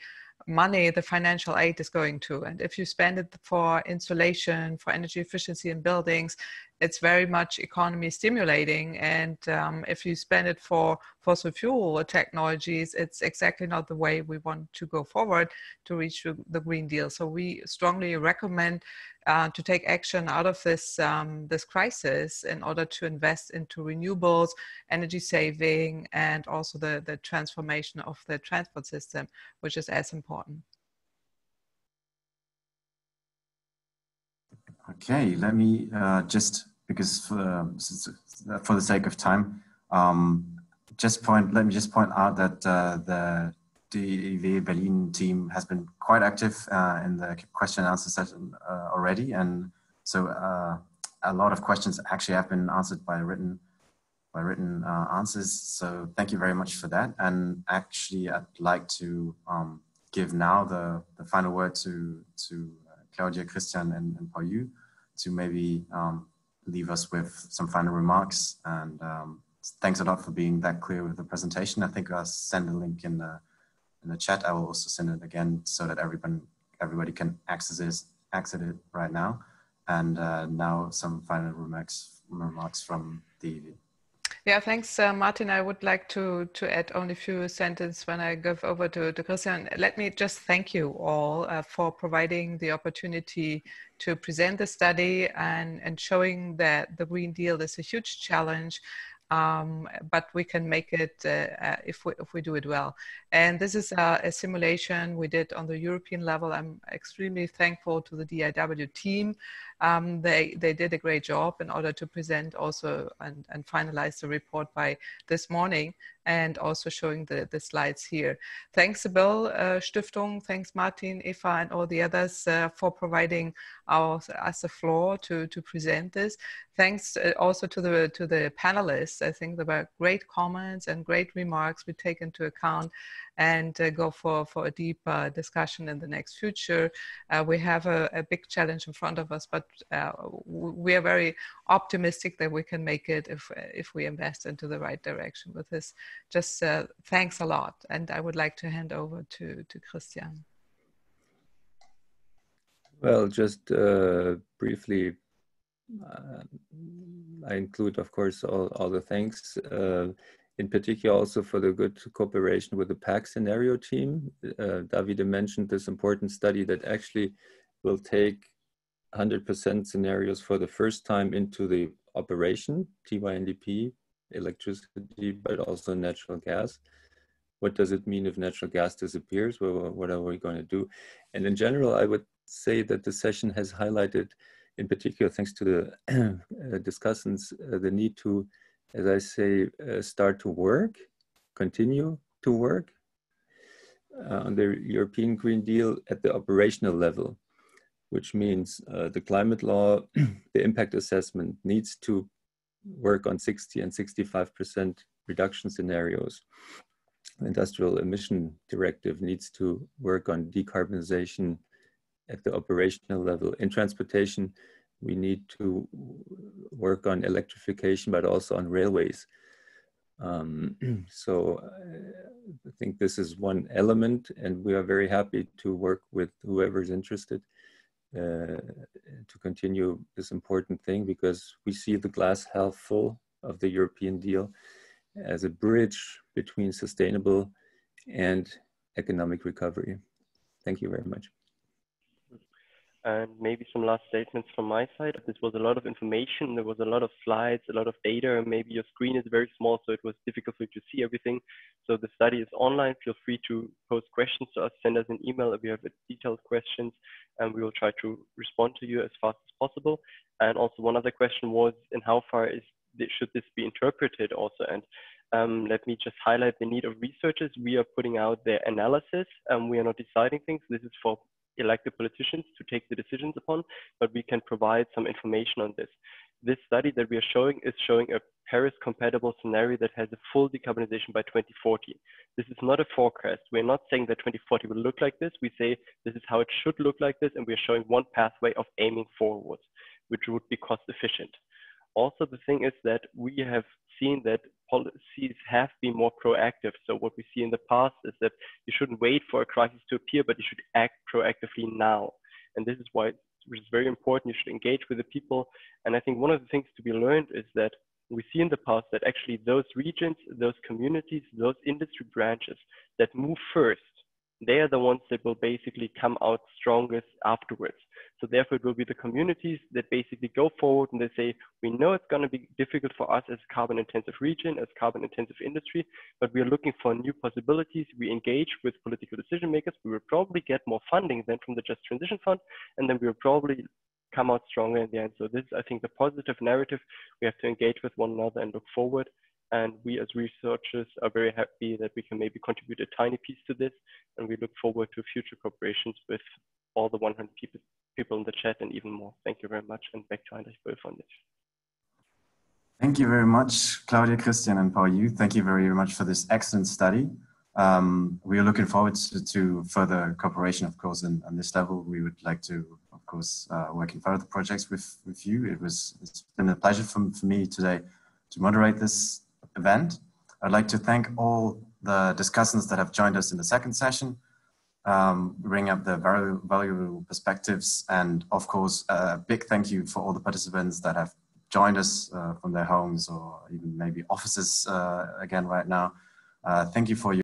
money, the financial aid, is going to. And if you spend it for insulation, for energy efficiency in buildings, it's very much economy stimulating. And um, if you spend it for fossil fuel technologies, it's exactly not the way we want to go forward to reach the Green Deal. So we strongly recommend uh, to take action out of this, um, this crisis in order to invest into renewables, energy saving, and also the, the transformation of the transport system, which is as important. Okay, let me uh, just, because for, for the sake of time, um, just point. Let me just point out that uh, the D I W Berlin team has been quite active uh, in the question and answer session uh, already, and so uh, a lot of questions actually have been answered by written by written uh, answers. So thank you very much for that. And actually, I'd like to um, give now the the final word to to. Claudia, Christian, and, and Pao-Yu to maybe um, leave us with some final remarks. And um, thanks a lot for being that clear with the presentation. I think I'll send a link in the, in the chat. I will also send it again so that everyone, everybody can access it, access it right now. And uh, now some final remarks, remarks from the... Yeah, thanks, uh, Martin. I would like to, to add only a few sentences when I give over to, to Christian. Let me just thank you all uh, for providing the opportunity to present the study and, and showing that the Green Deal is a huge challenge. Um, but we can make it uh, uh, if we if we do it well. And this is a, a simulation we did on the European level. I'm extremely thankful to the D I W team. Um, they they did a great job in order to present also and, and finalize the report by this morning, and also showing the, the slides here. Thanks the Böll uh, Stiftung, thanks Martin, Eva, and all the others uh, for providing our, us the floor to, to present this. Thanks also to the, to the panelists. I think there were great comments and great remarks we take into account and uh, go for, for a deep uh, discussion in the next future. Uh, we have a, a big challenge in front of us, but uh, we are very optimistic that we can make it if, if we invest into the right direction with this. Just uh, thanks a lot. And I would like to hand over to, to Christian. Well, just uh, briefly, uh, I include, of course, all, all the thanks. Uh, In particular, also for the good cooperation with the P A C scenario team. Uh, Davide mentioned this important study that actually will take one hundred percent scenarios for the first time into the operation, T Y N D P, electricity, but also natural gas. What does it mean if natural gas disappears? Well, what are we going to do? And in general, I would say that the session has highlighted, in particular, thanks to the discussants, uh, the need to, as I say, uh, start to work, continue to work uh, on the European Green Deal at the operational level, which means uh, the climate law, the impact assessment needs to work on sixty and sixty-five percent reduction scenarios. Industrial emission directive needs to work on decarbonization at the operational level. In transportation, we need to work on electrification, but also on railways. Um, so I think this is one element, and we are very happy to work with whoever's interested uh, to continue this important thing, because we see the glass half full of the European deal as a bridge between sustainable and economic recovery. Thank you very much. And maybe some last statements from my side. This was a lot of information. There was a lot of slides, a lot of data. Maybe your screen is very small, so it was difficult for you to see everything. So the study is online. Feel free to post questions to us. Send us an email if you have detailed questions, and we will try to respond to you as fast as possible. And also one other question was, in how far is this, should this be interpreted also? And Um, let me just highlight the need of researchers. We are putting out their analysis, and we are not deciding things. This is for elected politicians to take the decisions upon, but we can provide some information on this. This study that we are showing is showing a Paris-compatible scenario that has a full decarbonization by twenty forty. This is not a forecast. We're not saying that twenty forty will look like this. We say this is how it should look like this, and we're showing one pathway of aiming forwards, which would be cost-efficient. Also, the thing is that we have seen that policies have been more proactive. So what we see in the past is that you shouldn't wait for a crisis to appear, but you should act proactively now. And this is why it's very important. You should engage with the people. And I think one of the things to be learned is that we see in the past that actually those regions, those communities, those industry branches that move first, they are the ones that will basically come out strongest afterwards. So therefore, it will be the communities that basically go forward and they say, we know it's going to be difficult for us as a carbon-intensive region, as carbon-intensive industry, but we are looking for new possibilities. We engage with political decision makers. We will probably get more funding than from the Just Transition Fund, and then we will probably come out stronger in the end. So this is, I think, the positive narrative. We have to engage with one another and look forward. And we as researchers are very happy that we can maybe contribute a tiny piece to this. And we look forward to future cooperations with all the one hundred people, people in the chat and even more. Thank you very much. And back to Heinrich Böll Foundation. Thank you very much, Claudia, Christian, and Pao-Yu. Thank you very much for this excellent study. Um, we are looking forward to, to further cooperation, of course, and on this level. We would like to, of course, uh, work in further projects with, with you. It was, it's been a pleasure for, for me today to moderate this event. I'd like to thank all the discussants that have joined us in the second session, um, bring up their very valuable perspectives, and of course a big thank you for all the participants that have joined us uh, from their homes or even maybe offices uh, again right now. Uh, thank you for your